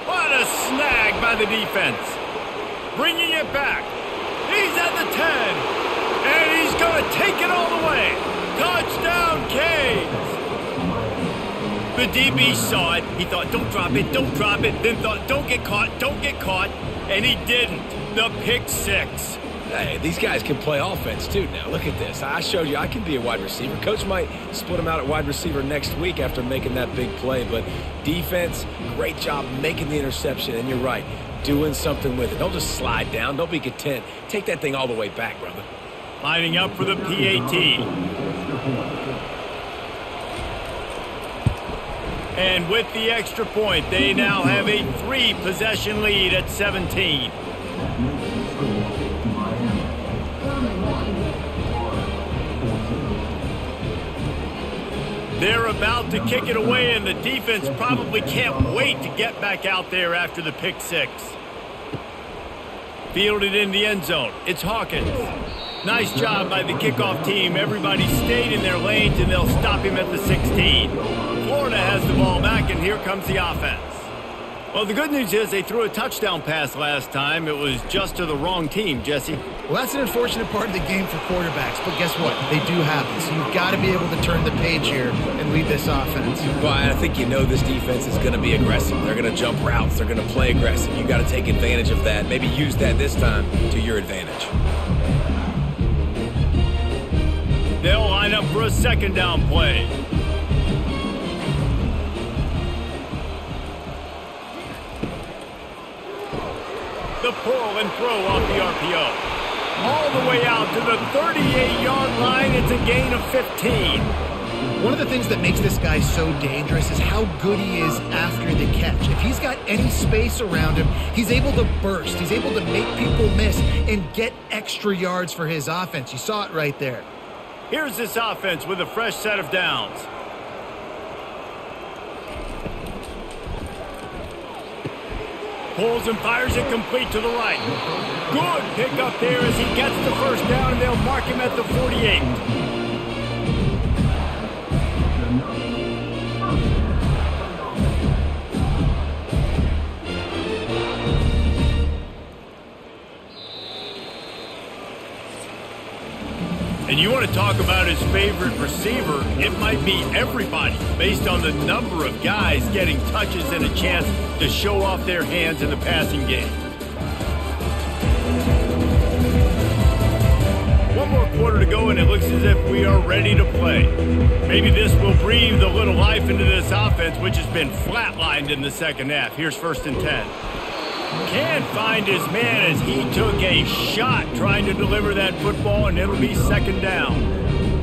What a snag by the defense. bringing it back. He's at the 10, and he's going to take it all the way. Touchdown, Canes! The DB saw it. He thought, don't drop it, don't drop it. Then thought, don't get caught, and he didn't. The pick six. Hey, these guys can play offense, too. Now, look at this. I showed you I can be a wide receiver. Coach might split them out at wide receiver next week after making that big play. But defense, great job making the interception. And you're right, doing something with it. Don't just slide down. Don't be content. Take that thing all the way back, brother. Lining up for the PAT. And with the extra point, they now have a three-possession lead at 17. They're about to kick it away, and the defense probably can't wait to get back out there after the pick six. Fielded in the end zone. It's Hawkins. Nice job by the kickoff team. Everybody stayed in their lanes, and they'll stop him at the 16. Florida has the ball back, and here comes the offense. Well, the good news is they threw a touchdown pass last time. It was just to the wrong team, Jesse. Well, that's an unfortunate part of the game for quarterbacks, but guess what? They do happen, so you've got to be able to turn the page here and lead this offense. Well, I think you know this defense is going to be aggressive. They're going to jump routes. They're going to play aggressive. You've got to take advantage of that. Maybe use that this time to your advantage. They'll line up for a second down play. The pull and throw off the RPO. All the way out to the 38-yard line. It's a gain of 15. One of the things that makes this guy so dangerous is how good he is after the catch. If he's got any space around him, he's able to burst. He's able to make people miss and get extra yards for his offense. You saw it right there. Here's this offense with a fresh set of downs. Pulls and fires it complete to the right. Good pick up there as he gets the first down, and they'll mark him at the 48. And you want to talk about his favorite receiver, it might be everybody, based on the number of guys getting touches and a chance to show off their hands in the passing game. One more quarter to go, and it looks as if we are ready to play. Maybe this will breathe a little life into this offense, which has been flatlined in the second half. Here's first and 10. Can't find his man as he took a shot trying to deliver that football, and it'll be second down.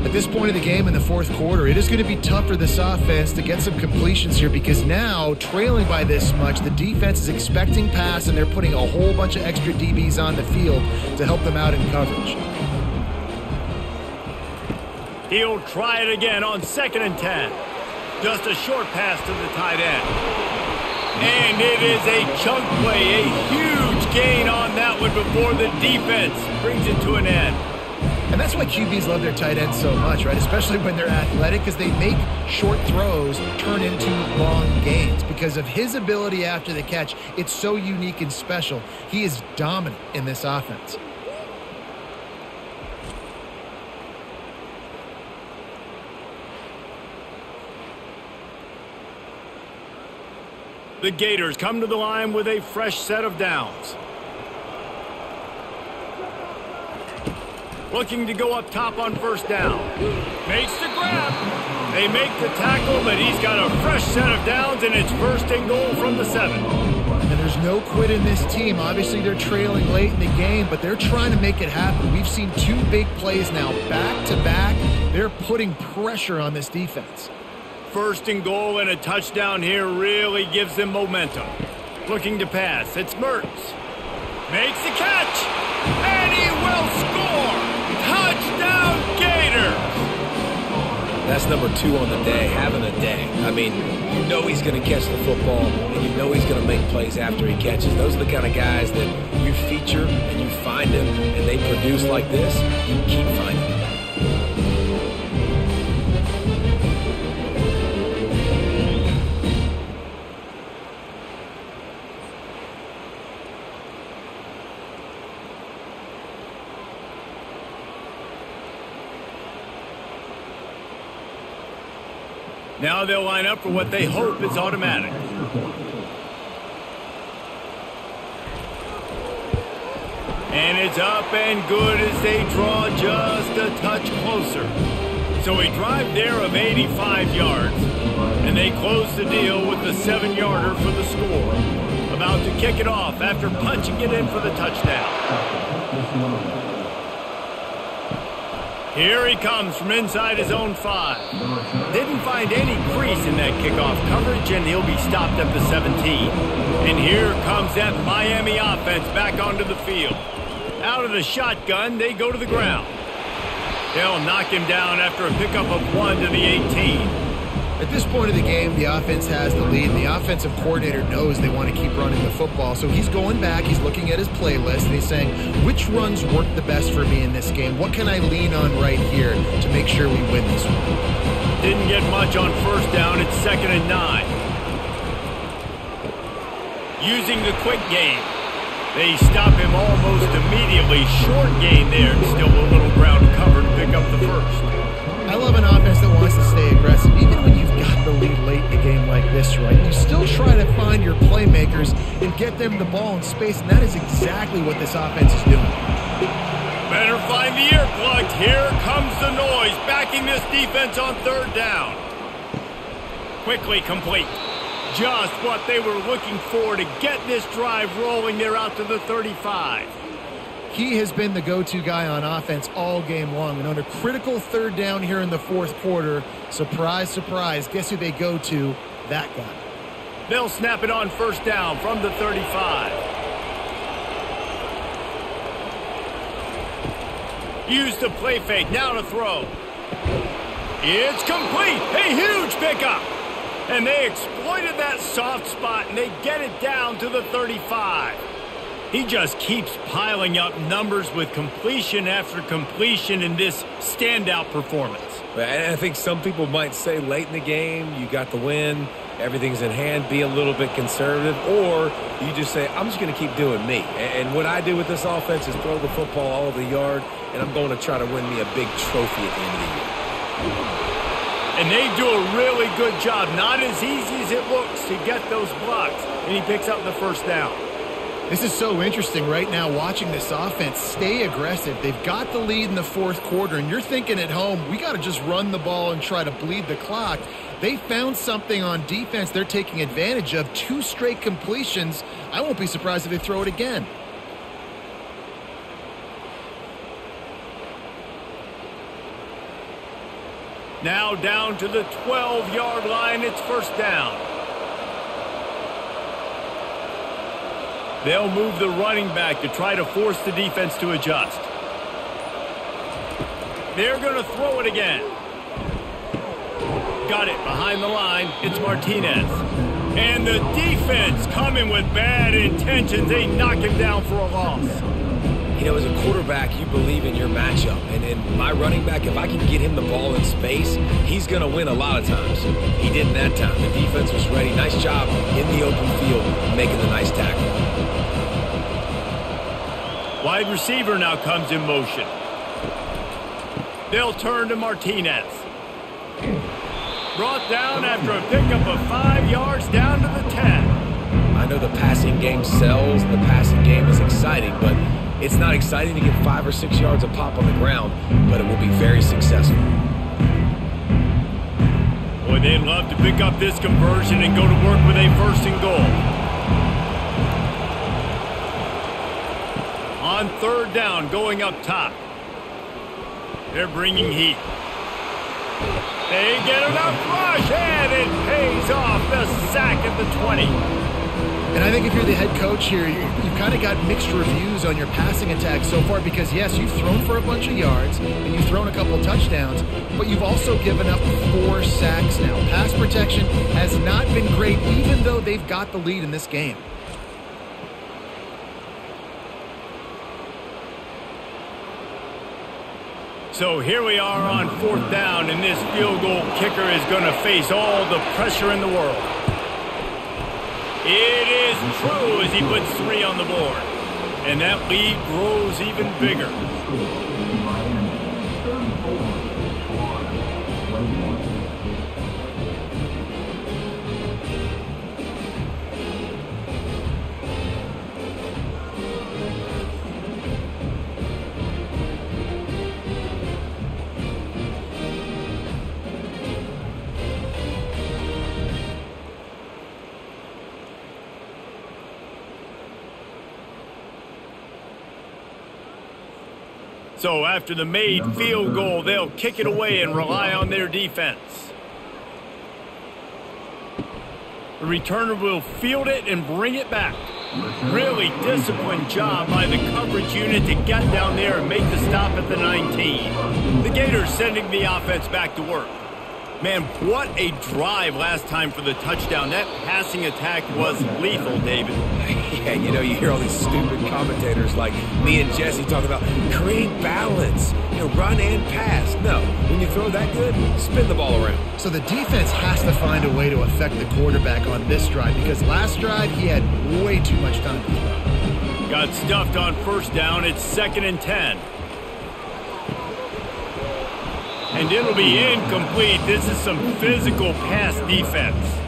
At this point of the game in the fourth quarter, it is going to be tough for this offense to get some completions here, because now, trailing by this much, the defense is expecting pass, and they're putting a whole bunch of extra DBs on the field to help them out in coverage. He'll try it again on second and 10. Just a short pass to the tight end. And it is a chunk play, a huge gain on that one before the defense brings it to an end. And that's why QBs love their tight ends so much, right? Especially when they're athletic, because they make short throws turn into long gains. Because of his ability after the catch, it's so unique and special. He is dominant in this offense. The Gators come to the line with a fresh set of downs. Looking to go up top on first down. Makes the grab. They make the tackle, but he's got a fresh set of downs, and it's first and goal from the 7. And there's no quit in this team. Obviously, they're trailing late in the game, but they're trying to make it happen. We've seen two big plays now, back to back. They're putting pressure on this defense. First and goal, and a touchdown here really gives them momentum. Looking to pass. It's Mertz. Makes the catch. And he will score. Touchdown, Gators. That's number 2 on the day, having a day. I mean, you know he's going to catch the football, and you know he's going to make plays after he catches. Those are the kind of guys that you feature and you find them, and they produce like this. You keep finding them. Now they'll line up for what they hope is automatic. And it's up and good as they draw just a touch closer. So a drive there of 85 yards. And they close the deal with the 7-yarder for the score. About to kick it off after punching it in for the touchdown. Here he comes from inside his own 5. Didn't find any crease in that kickoff coverage, and he'll be stopped at the 17. And here comes that Miami offense back onto the field. Out of the shotgun, they go to the ground. They'll knock him down after a pickup of 1 to the 18. At this point of the game, the offense has the lead. The offensive coordinator knows they want to keep running the football, so he's going back, he's looking at his playlist, and he's saying, which runs work the best for me in this game? What can I lean on right here to make sure we win this one? Didn't get much on first down. It's 2nd and 9. Using the quick game. They stop him almost immediately. Short gain there. Still a little ground cover to pick up the first. I love an offense that wants to stay aggressive. Even when you've got the lead late in a game like this, right, you still try to find your playmakers and get them the ball in space, and that is exactly what this offense is doing. Better find the air plug. Here comes the noise, backing this defense on 3rd down. Quickly complete. Just what they were looking for to get this drive rolling. They're out to the 35. He has been the go-to guy on offense all game long. And on a critical 3rd down here in the 4th quarter, surprise, surprise, guess who they go to? That guy. They'll snap it on 1st down from the 35. Use the play fake, now to throw. It's complete, a huge pickup. And they exploited that soft spot, and they get it down to the 35. He just keeps piling up numbers with completion after completion in this standout performance. And I think some people might say late in the game, you got the win, everything's in hand, be a little bit conservative, or you just say, I'm just going to keep doing me. And what I do with this offense is throw the football all over the yard, and I'm going to try to win me a big trophy at the end of the year. And they do a really good job. Not as easy as it looks to get those blocks. And he picks up the 1st down. This is so interesting right now watching this offense stay aggressive. They've got the lead in the 4th quarter, and you're thinking at home, we got to just run the ball and try to bleed the clock. They found something on defense they're taking advantage of. 2 straight completions. I won't be surprised if they throw it again. Now down to the 12-yard line. It's 1st down. They'll move the running back to try to force the defense to adjust. They're going to throw it again. Got it behind the line. It's Martinez. And the defense coming with bad intentions. They knock him down for a loss. You know, as a quarterback, you believe in your matchup. And in my running back, if I can get him the ball in space, he's going to win a lot of times. He didn't that time. The defense was ready. Nice job in the open field, making the nice tackle. Wide receiver now comes in motion. They'll turn to Martinez. Brought down after a pickup of 5 yards down to the 10. I know the passing game sells. The passing game is exciting, but it's not exciting to get 5 or 6 yards a pop on the ground, but it will be very successful. Boy, they'd love to pick up this conversion and go to work with a 1st and goal. On 3rd down, going up top. They're bringing heat. They get it up rush, and it pays off, the sack at the 20. And I think if you're the head coach here, you've kind of got mixed reviews on your passing attack so far because, yes, you've thrown for a bunch of yards and you've thrown a couple of touchdowns, but you've also given up 4 sacks now. Pass protection has not been great, even though they've got the lead in this game. So here we are on 4th down, and this field goal kicker is going to face all the pressure in the world. It is true as he puts 3 on the board. And that lead grows even bigger. So after the made field goal, they'll kick it away and rely on their defense. The returner will field it and bring it back. Really disciplined job by the coverage unit to get down there and make the stop at the 19. The Gators sending the offense back to work. Man, what a drive last time for the touchdown. That passing attack was lethal, David. Yeah, you know, you hear all these stupid commentators like me and Jesse talking about create balance, you know, run and pass. No, when you throw that good, spin the ball around. So the defense has to find a way to affect the quarterback on this drive because last drive he had way too much time. Got stuffed on first down. It's 2nd and 10. And it'll be incomplete. This is some physical pass defense.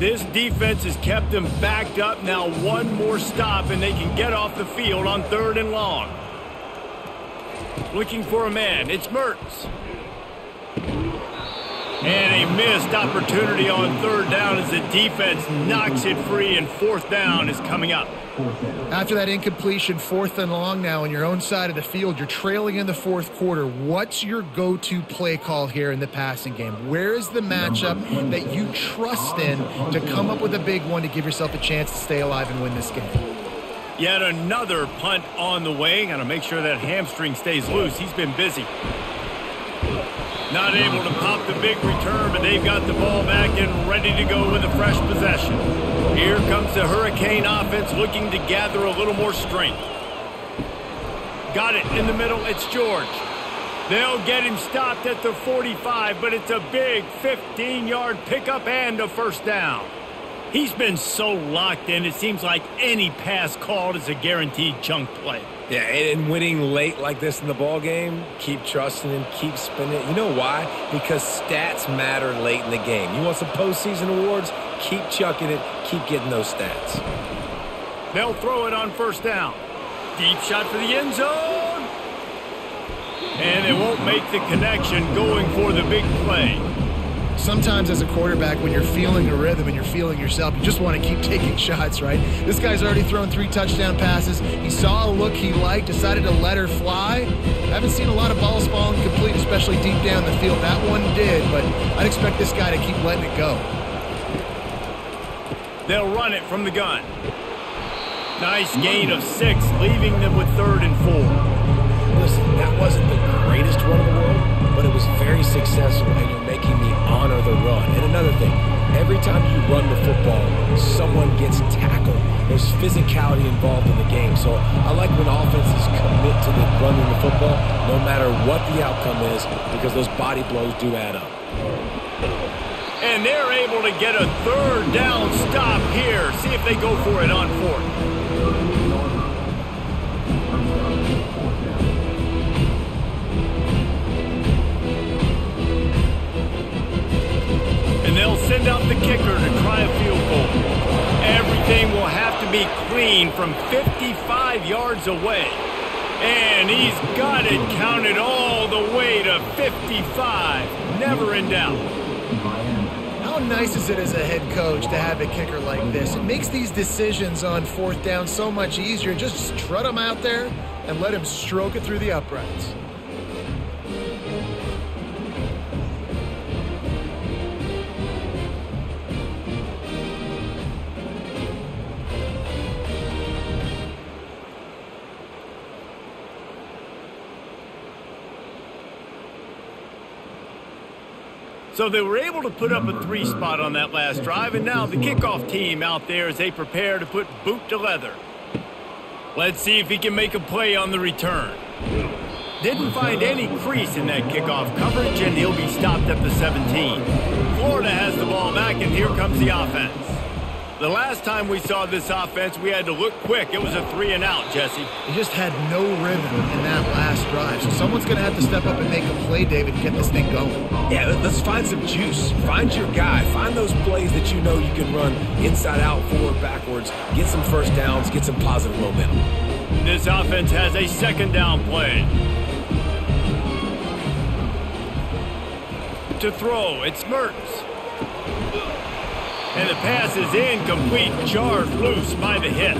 This defense has kept them backed up. Now one more stop, and they can get off the field on 3rd and long. Looking for a man. It's Mertz. And a missed opportunity on 3rd down as the defense knocks it free, and 4th down is coming up. After that incompletion, 4th and long now on your own side of the field, you're trailing in the 4th quarter. What's your go-to play call here in the passing game? Where is the matchup that you trust in to come up with a big one to give yourself a chance to stay alive and win this game? Yet another punt on the way. Got to make sure that hamstring stays loose. He's been busy. Not able to pop the big return, but they've got the ball back and ready to go with a fresh possession. Here comes the Hurricane offense looking to gather a little more strength. Got it in the middle. It's George. They'll get him stopped at the 45, but it's a big 15-yard pickup and a 1st down. He's been so locked in, it seems like any pass called is a guaranteed chunk play. Yeah, and winning late like this in the ball game, keep trusting him, keep spinning. You know why? Because stats matter late in the game. You want some postseason awards? Keep chucking it. Keep getting those stats. They'll throw it on 1st down. Deep shot for the end zone. And it won't make the connection, going for the big play. Sometimes as a quarterback, when you're feeling the rhythm and you're feeling yourself, you just want to keep taking shots, right? This guy's already thrown 3 touchdown passes. He saw a look he liked, decided to let her fly. I haven't seen a lot of balls falling complete, especially deep down the field. That one did, but I'd expect this guy to keep letting it go. They'll run it from the gun. Nice gain of 6, leaving them with 3rd and 4. Listen, that wasn't the greatest run in the world, but it was very successful, and you're making the honor the run. And another thing, every time you run the football, someone gets tackled. There's physicality involved in the game. So I like when offenses commit to the running the football, no matter what the outcome is, because those body blows do add up. And they're able to get a 3rd down stop here. See if they go for it on 4th. They'll send out the kicker to try a field goal. Everything will have to be clean from 55 yards away. And he's got it counted all the way to 55. Never in doubt. How nice is it as a head coach to have a kicker like this? It makes these decisions on 4th down so much easier. Just strut him out there and let him stroke it through the uprights. So they were able to put up a 3 spot on that last drive, and now the kickoff team out there as they prepare to put boot to leather. Let's see if he can make a play on the return. Didn't find any crease in that kickoff coverage, and he'll be stopped at the 17. Florida has the ball back, and here comes the offense. The last time we saw this offense, we had to look quick. It was a 3 and out, Jesse. It just had no rhythm in that last drive. So someone's going to have to step up and make a play, David, and get this thing going. Yeah, let's find some juice. Find your guy. Find those plays that you know you can run inside out, forward, backwards. Get some 1st downs. Get some positive momentum. This offense has a 2nd down play. to throw. It's Mertz. And the pass is incomplete, jarred loose by the hit.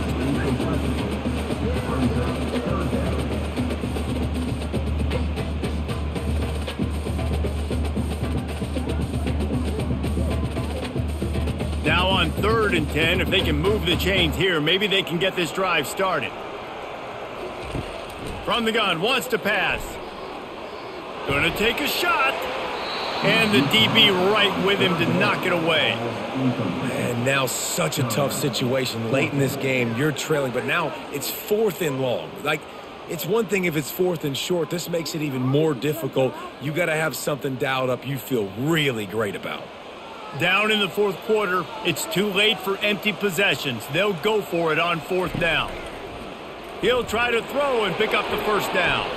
Now on 3rd and 10, if they can move the chains here, maybe they can get this drive started. From the gun, wants to pass. Gonna take a shot. And the DB right with him to knock it away. Man, now such a tough situation late in this game. You're trailing, but now it's 4th and long. Like, it's one thing if it's 4th and short. This makes it even more difficult. You got to have something dialed up you feel really great about. Down in the 4th quarter, it's too late for empty possessions. They'll go for it on 4th down. He'll try to throw and pick up the 1st down.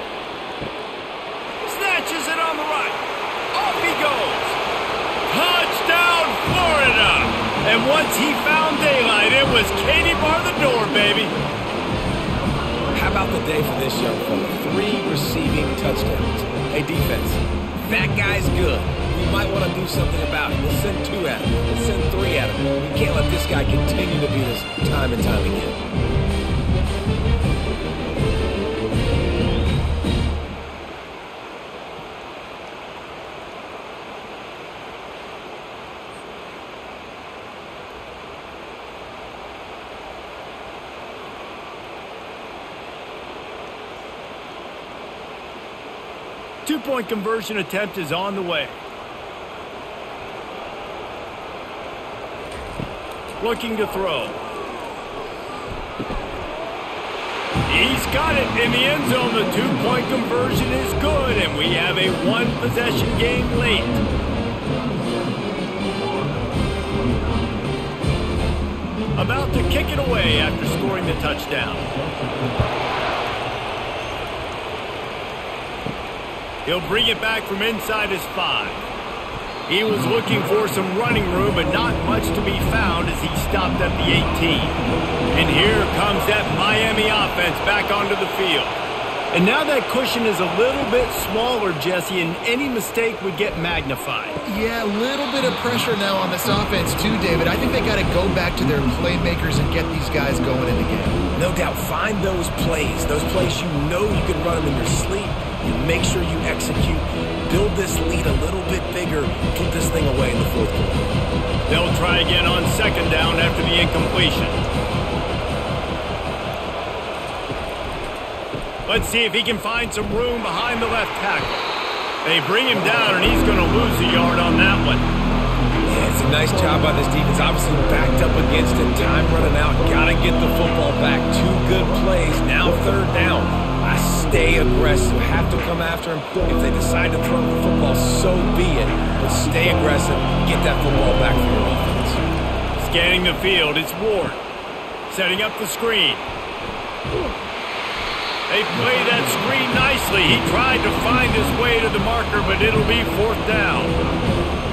Snatches it on the right. Off he goes. Touchdown, Florida. And once he found daylight, it was Katie bar the door, baby. How about the day for this young fella? 3 receiving touchdowns. Hey, defense, that guy's good. We might want to do something about it. We'll send 2 at him. We'll send 3 at him. We can't let this guy continue to beat us time and time again. Two-point conversion attempt is on the way. Looking to throw. He's got it in the end zone. The two-point conversion is good, and we have a one-possession game late. About to kick it away after scoring the touchdown. He'll bring it back from inside his 5. He was looking for some running room, but not much to be found as he stopped at the 18. And here comes that Miami offense back onto the field. And now that cushion is a little bit smaller, Jesse, and any mistake would get magnified. Yeah, a little bit of pressure now on this offense too, David. I think they got to go back to their playmakers and get these guys going in the game. No doubt. Find those plays you know you can run them in your sleep. You make sure you execute. Build this lead a little bit bigger. Put this thing away in the 4th quarter. They'll try again on 2nd down after the incompletion. Let's see if he can find some room behind the left tackle. They bring him down, and he's going to lose a yard on that one. Yeah, it's a nice job by this defense. Obviously backed up against it. Time running out. Got to get the football back. 2 good plays. Now 3rd down. I stay aggressive. Have to come after him. If they decide to throw the football, so be it. But stay aggressive. Get that football back for your offense. Scanning the field, it's Ward. Setting up the screen. They play that screen nicely. He tried to find his way to the marker, but it'll be 4th down.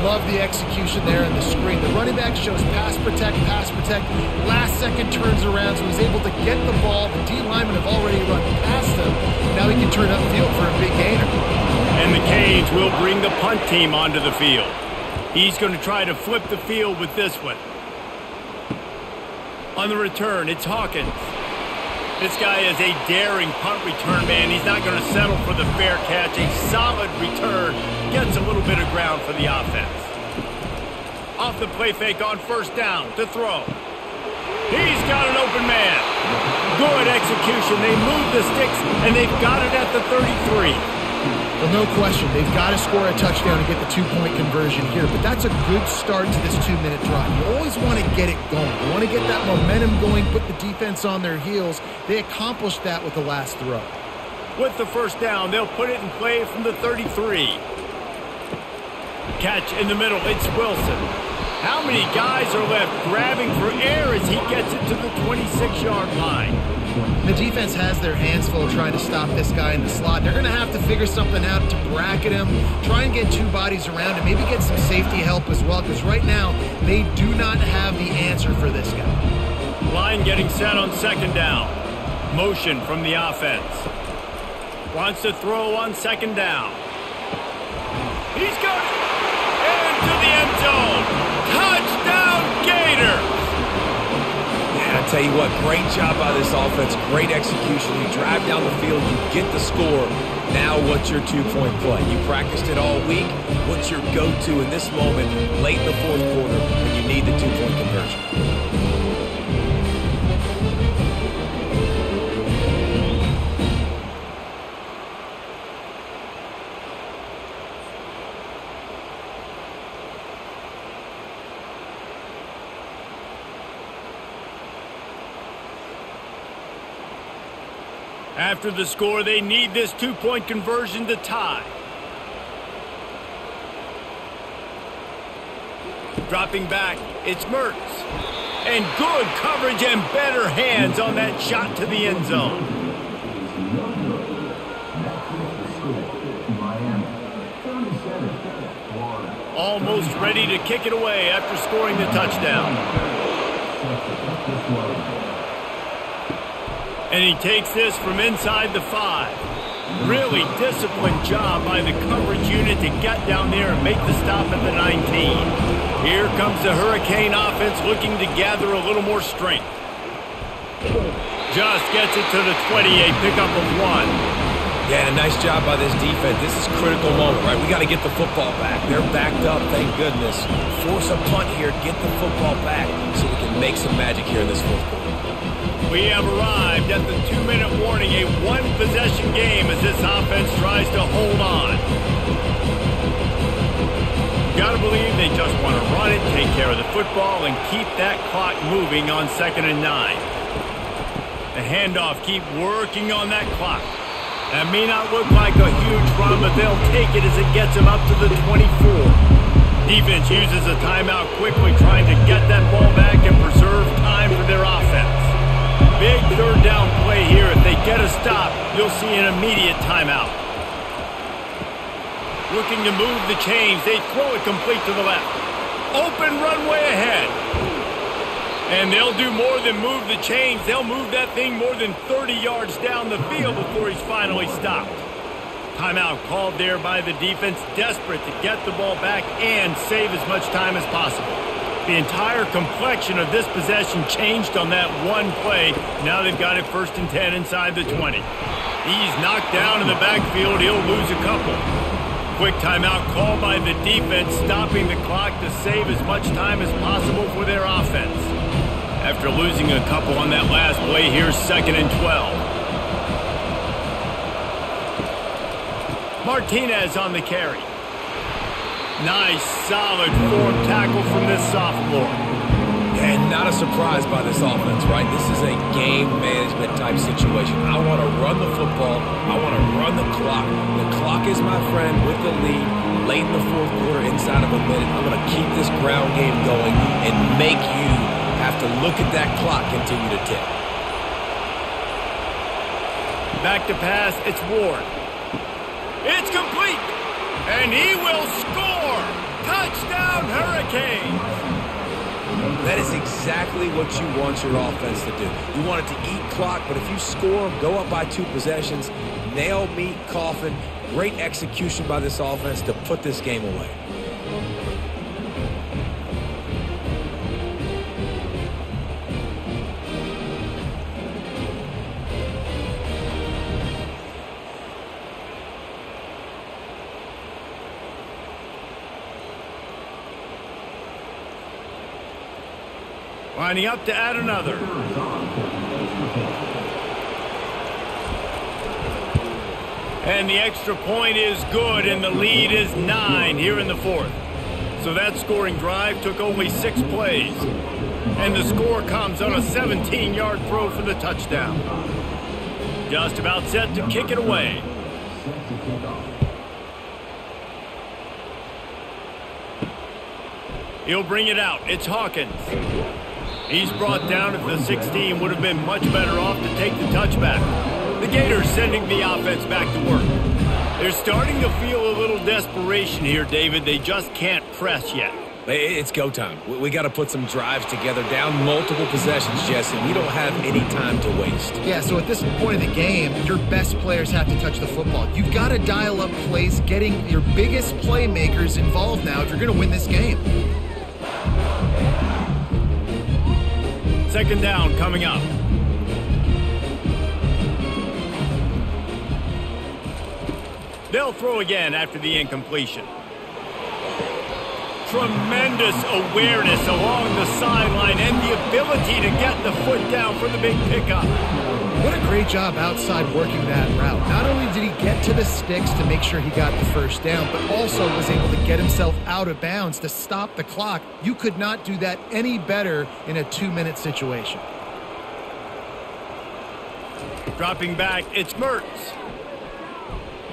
Love the execution there in the screen. The running back shows pass protect, pass protect. Last second turns around, so he's able to get the ball. The D linemen have already run past him. Now he can turn upfield for a big gainer. And the Canes will bring the punt team onto the field. He's going to try to flip the field with this one. On the return, it's Hawkins. This guy is a daring punt return man. He's not going to settle for the fair catch. A solid return. Gets a little bit of ground for the offense. Off the play fake on 1st down to throw. He's got an open man. Good execution. They move the sticks, and they've got it at the 33. Well, no question. They've got to score a touchdown and get the two-point conversion here, but that's a good start to this 2-minute drive. You always want to get it going. You want to get that momentum going, put the defense on their heels. They accomplished that with the last throw. With the 1st down, they'll put it in play from the 33. Catch in the middle. It's Wilson. How many guys are left grabbing for air as he gets it to the 26-yard line? The defense has their hands full trying to stop this guy in the slot. They're going to have to figure something out to bracket him, try and get 2 bodies around him, maybe get some safety help as well, because right now they do not have the answer for this guy. Line getting set on 2nd down. Motion from the offense. Wants to throw on 2nd down. He's got it. I'll tell you what, great job by this offense, great execution. You drive down the field, you get the score. Now what's your two-point play? You practiced it all week. What's your go-to in this moment, late in the fourth quarter, when you need the two-point conversion? After the score, they need this two-point conversion to tie. Dropping back, it's Mertz. And good coverage and better hands on that shot to the end zone. Almost ready to kick it away after scoring the touchdown. And he takes this from inside the 5. Really disciplined job by the coverage unit to get down there and make the stop at the 19. Here comes the Hurricane offense looking to gather a little more strength. Just gets it to the 28, pickup of 1. Yeah, and a nice job by this defense. This is a critical moment, right? We got to get the football back. They're backed up, thank goodness. Force a punt here, get the football back so we can make some magic here in this fourth quarter. We have arrived at the 2-minute warning, a one-possession game as this offense tries to hold on. You gotta believe they just want to run it, take care of the football, and keep that clock moving on 2nd and 9. The handoff, keep working on that clock. That may not look like a huge run, but they'll take it as it gets them up to the 24. Defense uses a timeout quickly, trying to get that ball back and preserve time for their offense. Big third down play here. If they get a stop, you'll see an immediate timeout. Looking to move the chains. They throw it complete to the left. Open runway ahead. And they'll do more than move the chains. They'll move that thing more than 30 yards down the field before he's finally stopped. Timeout called there by the defense, desperate to get the ball back and save as much time as possible. The entire complexion of this possession changed on that one play. Now they've got it 1st and 10 inside the 20. He's knocked down in the backfield. He'll lose a couple. Quick timeout call by the defense, stopping the clock to save as much time as possible for their offense. After losing a couple on that last play, here's 2nd and 12. Martinez on the carry. Nice, solid form tackle from this sophomore. And not a surprise by this offense, right? This is a game management type situation. I want to run the football. I want to run the clock. The clock is my friend with the lead. Late in the fourth quarter, inside of a minute, I'm going to keep this ground game going and make you have to look at that clock continue to tick. Back to pass, it's Ward. It's complete! And he will score! Touchdown, Hurricane! That is exactly what you want your offense to do. You want it to eat clock, but if you score, go up by 2 possessions, nail meat, coffin. Great execution by this offense to put this game away. Lining up to add another. And the extra point is good, and the lead is 9 here in the 4th. So that scoring drive took only 6 plays. And the score comes on a 17-yard throw for the touchdown. Just about set to kick it away. He'll bring it out. It's Hawkins. He's brought down at the 16. Would have been much better off to take the touchback. The Gators sending the offense back to work. They're starting to feel a little desperation here, David. They just can't press yet. It's go time. We got to put some drives together, down multiple possessions, Jesse. We don't have any time to waste. Yeah, so at this point of the game, your best players have to touch the football. You've got to dial up plays, getting your biggest playmakers involved now if you're going to win this game. Second down coming up. They'll throw again after the incompletion. Tremendous awareness along the sideline and the ability to get the foot down for the big pickup. What a great job outside working that route. Not only did he get to the sticks to make sure he got the first down, but also was able to get himself out of bounds to stop the clock. You could not do that any better in a two-minute situation. Dropping back, it's Mertz.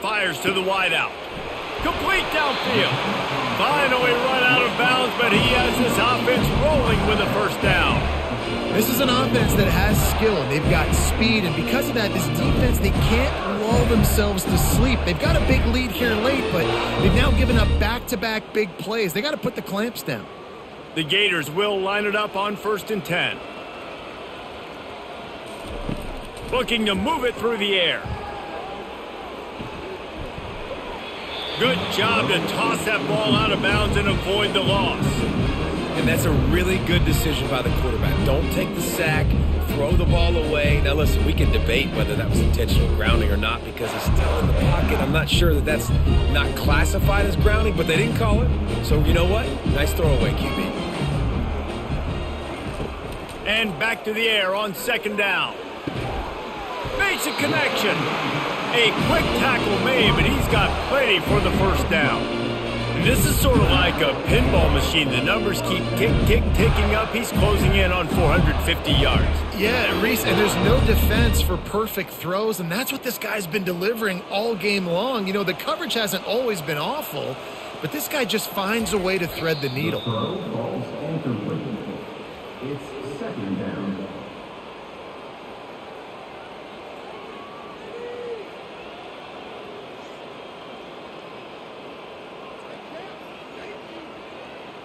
Fires to the wideout. Complete downfield. Finally run out of bounds, but he has this offense rolling with a first down. This is an offense that has skill. They've got speed, and because of that, this defense, they can't lull themselves to sleep. They've got a big lead here late, but they've now given up back-to-back big plays. They got to put the clamps down. The Gators will line it up on 1st and 10. Looking to move it through the air. Good job to toss that ball out of bounds and avoid the loss. And that's a really good decision by the quarterback. Don't take the sack, throw the ball away. Now listen, we can debate whether that was intentional grounding or not because it's still in the pocket. I'm not sure that that's not classified as grounding, but they didn't call it. So you know what? Nice throwaway, QB. And back to the air on 2nd down. Makes a connection. A quick tackle made, but he's got plenty for the first down. And this is sort of like a pinball machine. The numbers keep ticking up. He's closing in on 450 yards. Yeah, Reese, and there's no defense for perfect throws, and that's what this guy's been delivering all game long. You know, the coverage hasn't always been awful, but this guy just finds a way to thread the needle. It's 2nd down.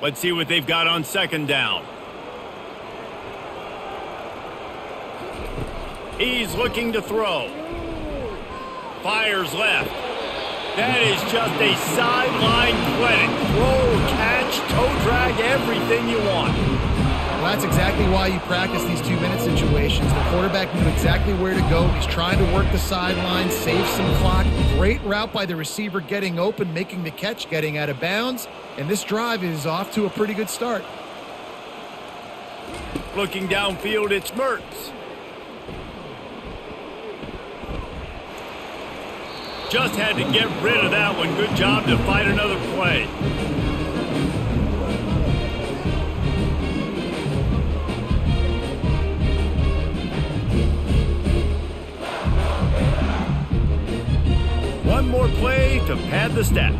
Let's see what they've got on 2nd down. He's looking to throw. Fires left. That is just a sideline clinic. Throw, catch, toe drag, everything you want. Well, that's exactly why you practice these two-minute situations. The quarterback knew exactly where to go. He's trying to work the sideline, save some clock. Great route by the receiver getting open, making the catch, getting out of bounds. And this drive is off to a pretty good start. Looking downfield, it's Mertz. Just had to get rid of that one. Good job to find another play. One more play to pad the stats.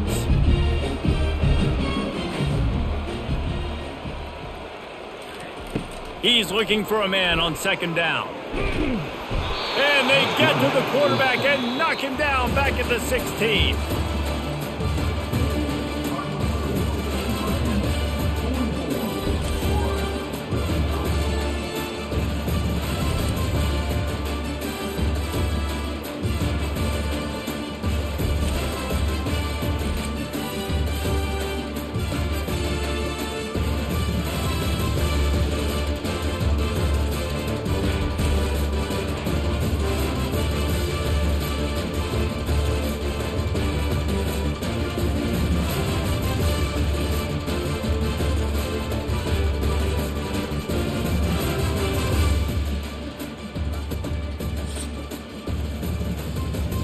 He's looking for a man on 2nd down. And they get to the quarterback and knock him down back at the 16.